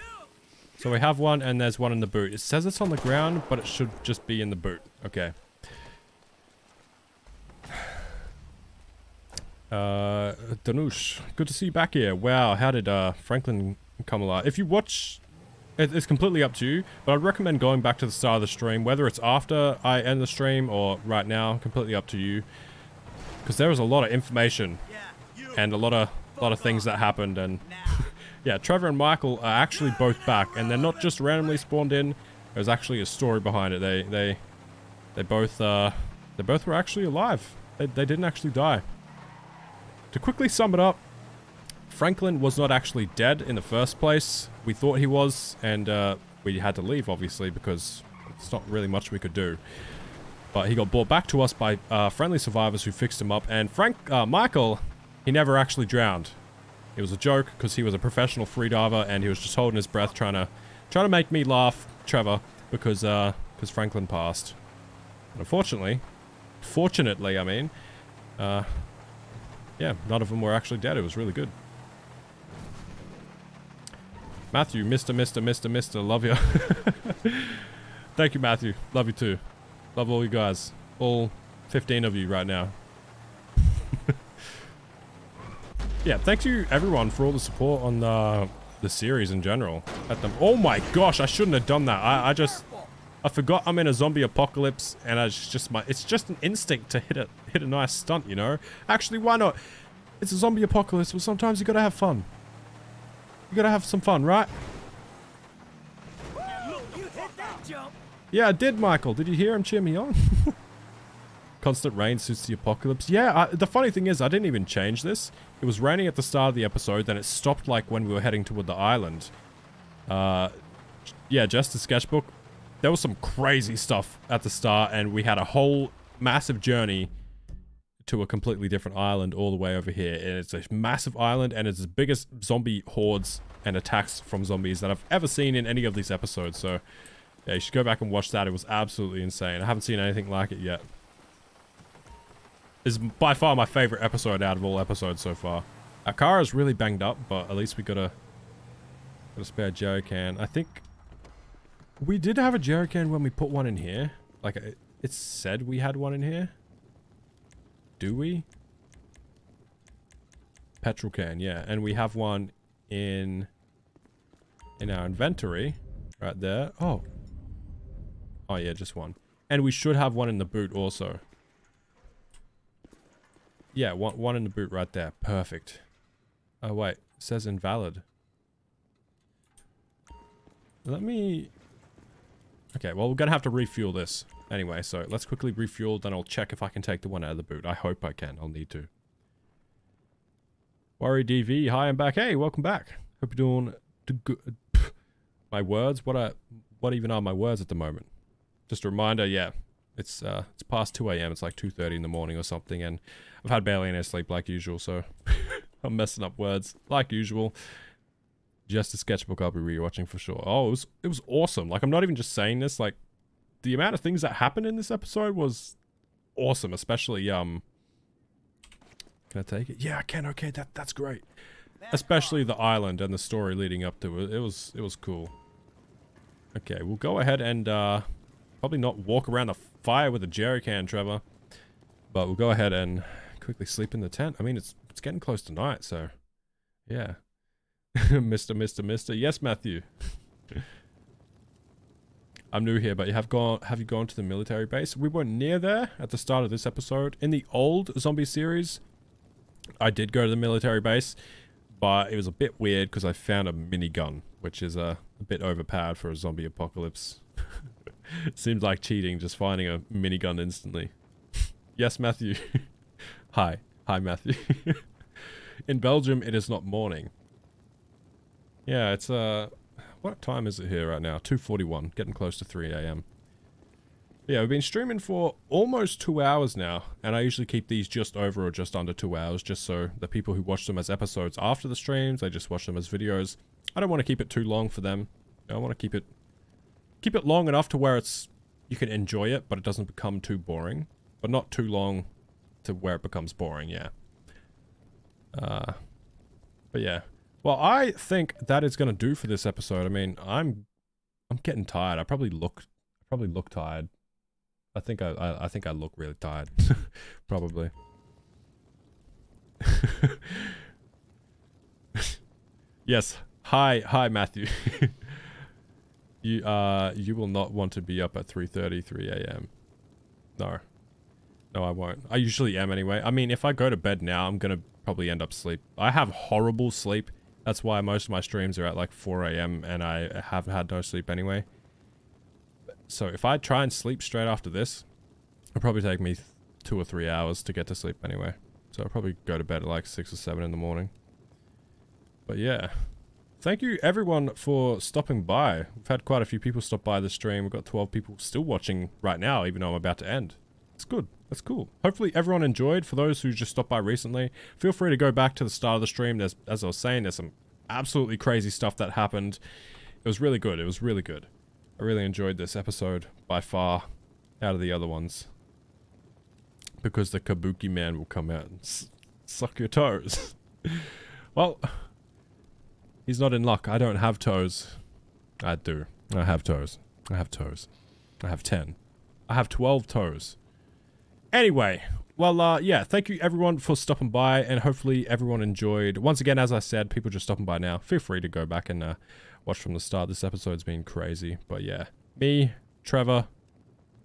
So we have one, and there's one in the boot. It says it's on the ground, but it should just be in the boot. Okay. Danush, good to see you back here. Wow, how did Franklin come alive? If you watch, it's completely up to you, but I'd recommend going back to the start of the stream, whether it's after I end the stream or right now, completely up to you. Because there was a lot of information and a lot of things that happened, and yeah, Trevor and Michael are actually both back, and they're not just randomly spawned in. There's actually a story behind it. They both were actually alive. They didn't actually die. To quickly sum it up, Franklin was not actually dead in the first place. We thought he was, and we had to leave, obviously, because it's not really much we could do. But he got brought back to us by friendly survivors who fixed him up. And Michael, he never actually drowned. It was a joke because he was a professional freediver and he was just holding his breath, trying to make me laugh, Trevor, because Franklin passed. And unfortunately, fortunately, I mean, yeah, none of them were actually dead. It was really good. Matthew, Mr. Love you. Thank you, Matthew. Love you too. Love all you guys. All 15 of you right now. Yeah, thank you everyone for all the support on the series in general. Oh my gosh, I shouldn't have done that. I forgot I'm in a zombie apocalypse, and it's just an instinct to hit a nice stunt, you know? Actually, why not? It's a zombie apocalypse, but sometimes you gotta have fun. You gotta have some fun, right? Yeah, I did, Michael. Did you hear him cheer me on? Constant rain suits the apocalypse. Yeah, the funny thing is, I didn't even change this. It was raining at the start of the episode, then it stopped like when we were heading toward the island. Yeah, just the sketchbook. There was some crazy stuff at the start, and we had a whole massive journey to a completely different island all the way over here. And it's a massive island, and it's the biggest zombie hordes and attacks from zombies that I've ever seen in any of these episodes, so... yeah, you should go back and watch that. It was absolutely insane. I haven't seen anything like it yet. It's by far my favorite episode out of all episodes so far. Akara's really banged up, but at least we got a spare jerry can. I think we did have a jerry can when we put one in here. Like, it said we had one in here. Do we? Petrol can, yeah. And we have one in our inventory right there. Oh yeah, just one. And we should have one in the boot also. Yeah, one in the boot right there. Perfect. Oh wait, it says invalid. Okay, well we're gonna have to refuel this anyway, so let's quickly refuel, then I'll check if I can take the one out of the boot. I hope I can. I'll need to. Worry DV, hi, I'm back. Hey, welcome back. Hope you're doing good. My words? What even are my words at the moment? Just a reminder, yeah, it's past 2 AM, it's like 2:30 in the morning or something, and I've had barely any sleep like usual, so I'm messing up words like usual. Just a sketchbook I'll be rewatching for sure. Oh, it was awesome. Like, I'm not even just saying this, like, the amount of things that happened in this episode was awesome, especially, can I take it? Yeah, I can, okay, that's great. Especially the island and the story leading up to it. It was cool. Okay, we'll go ahead and, probably not walk around the fire with a jerry can, Trevor. But we'll go ahead and quickly sleep in the tent. I mean, it's getting close to night, so... yeah. Mr. Yes, Matthew. I'm new here, but have you gone to the military base? We were near there at the start of this episode. In the old zombie series, I did go to the military base, but it was a bit weird because I found a minigun, which is a bit overpowered for a zombie apocalypse. Seems like cheating, just finding a minigun instantly. Yes, Matthew. Hi. Hi, Matthew. In Belgium, it is not morning. Yeah, it's what time is it here right now? 2:41, getting close to 3 AM. Yeah, we've been streaming for almost 2 hours now, and I usually keep these just over or just under 2 hours, just so the people who watch them as episodes after the streams, they just watch them as videos. I don't want to keep it too long for them. I want to keep it long enough to where it's, you can enjoy it, but it doesn't become too boring, but not too long to where it becomes boring. Yeah. But yeah. Well, I think that is going to do for this episode. I mean, I'm getting tired. I probably look tired. I think I look really tired. Probably. Yes. Hi, Matthew. You will not want to be up at 3:33 AM. No, I won't. I usually am anyway. I mean, if I go to bed now, I'm going to probably end up asleep. I have horrible sleep. That's why most of my streams are at like 4 AM and I have had no sleep anyway. So if I try and sleep straight after this, it'll probably take me 2 or 3 hours to get to sleep anyway. So I'll probably go to bed at like 6 or 7 in the morning. But yeah. Thank you everyone for stopping by. We've had quite a few people stop by the stream. We've got 12 people still watching right now, even though I'm about to end. It's good. That's cool. Hopefully everyone enjoyed. For those who just stopped by recently, feel free to go back to the start of the stream. There's, as I was saying, there's some absolutely crazy stuff that happened. It was really good. It was really good. I really enjoyed this episode by far out of the other ones, because the Kabuki Man will come out and suck your toes. Well, he's not in luck. I don't have toes. I do. I have toes. I have toes. I have 10. I have 12 toes. Anyway, well, yeah, thank you everyone for stopping by, and hopefully everyone enjoyed. Once again, as I said, people just stopping by now. Feel free to go back and watch from the start. This episode's been crazy, but yeah, me, Trevor,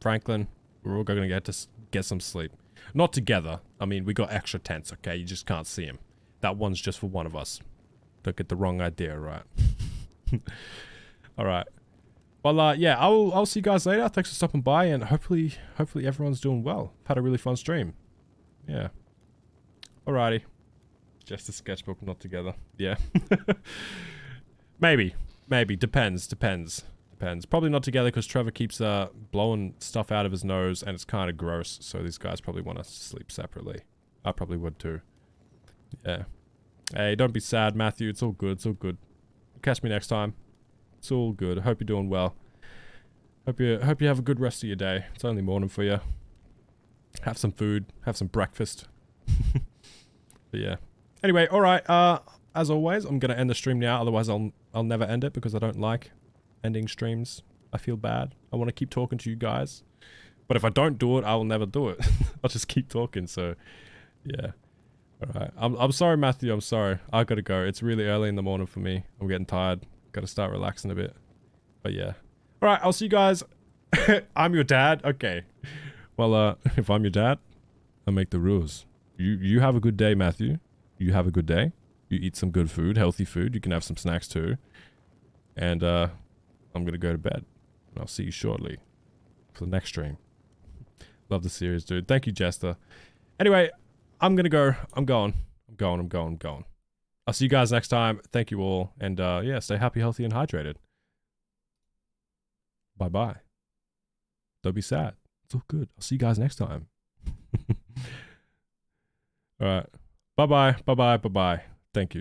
Franklin, we're all going to get some sleep. Not together. I mean, we got extra tents, okay? You just can't see them. That one's just for one of us. Don't get the wrong idea, right? All right. Well, yeah, I'll see you guys later. Thanks for stopping by, and hopefully everyone's doing well. Had a really fun stream. Yeah. Alrighty. Just a sketchbook, not together. Yeah. Maybe. Depends. Probably not together because Trevor keeps blowing stuff out of his nose, and it's kind of gross. So these guys probably want to sleep separately. I probably would too. Yeah. Hey, don't be sad, Matthew. It's all good. It's all good. Catch me next time. It's all good. I hope you're doing well. Hope you have a good rest of your day. It's only morning for you. Have some food. Have some breakfast. But yeah. Anyway, all right. As always, I'm gonna end the stream now. Otherwise, I'll never end it because I don't like ending streams. I feel bad. I want to keep talking to you guys, but if I don't do it, I will never do it. I'll just keep talking. So, yeah. All right. I'm sorry, Matthew. I'm sorry. I gotta go. It's really early in the morning for me. I'm getting tired. Gotta start relaxing a bit. But yeah. Alright, I'll see you guys. I'm your dad. Okay. Well, if I'm your dad, I make the rules. You have a good day, Matthew. You have a good day. You eat some good food, healthy food. You can have some snacks too. And I'm gonna go to bed. And I'll see you shortly for the next stream. Love the series, dude. Thank you, Jester. Anyway, I'm gonna go. I'm going. I'll see you guys next time. Thank you all. And yeah, stay happy, healthy, and hydrated. Bye-bye. Don't be sad. It's all good. I'll see you guys next time. All right. Bye-bye. Thank you.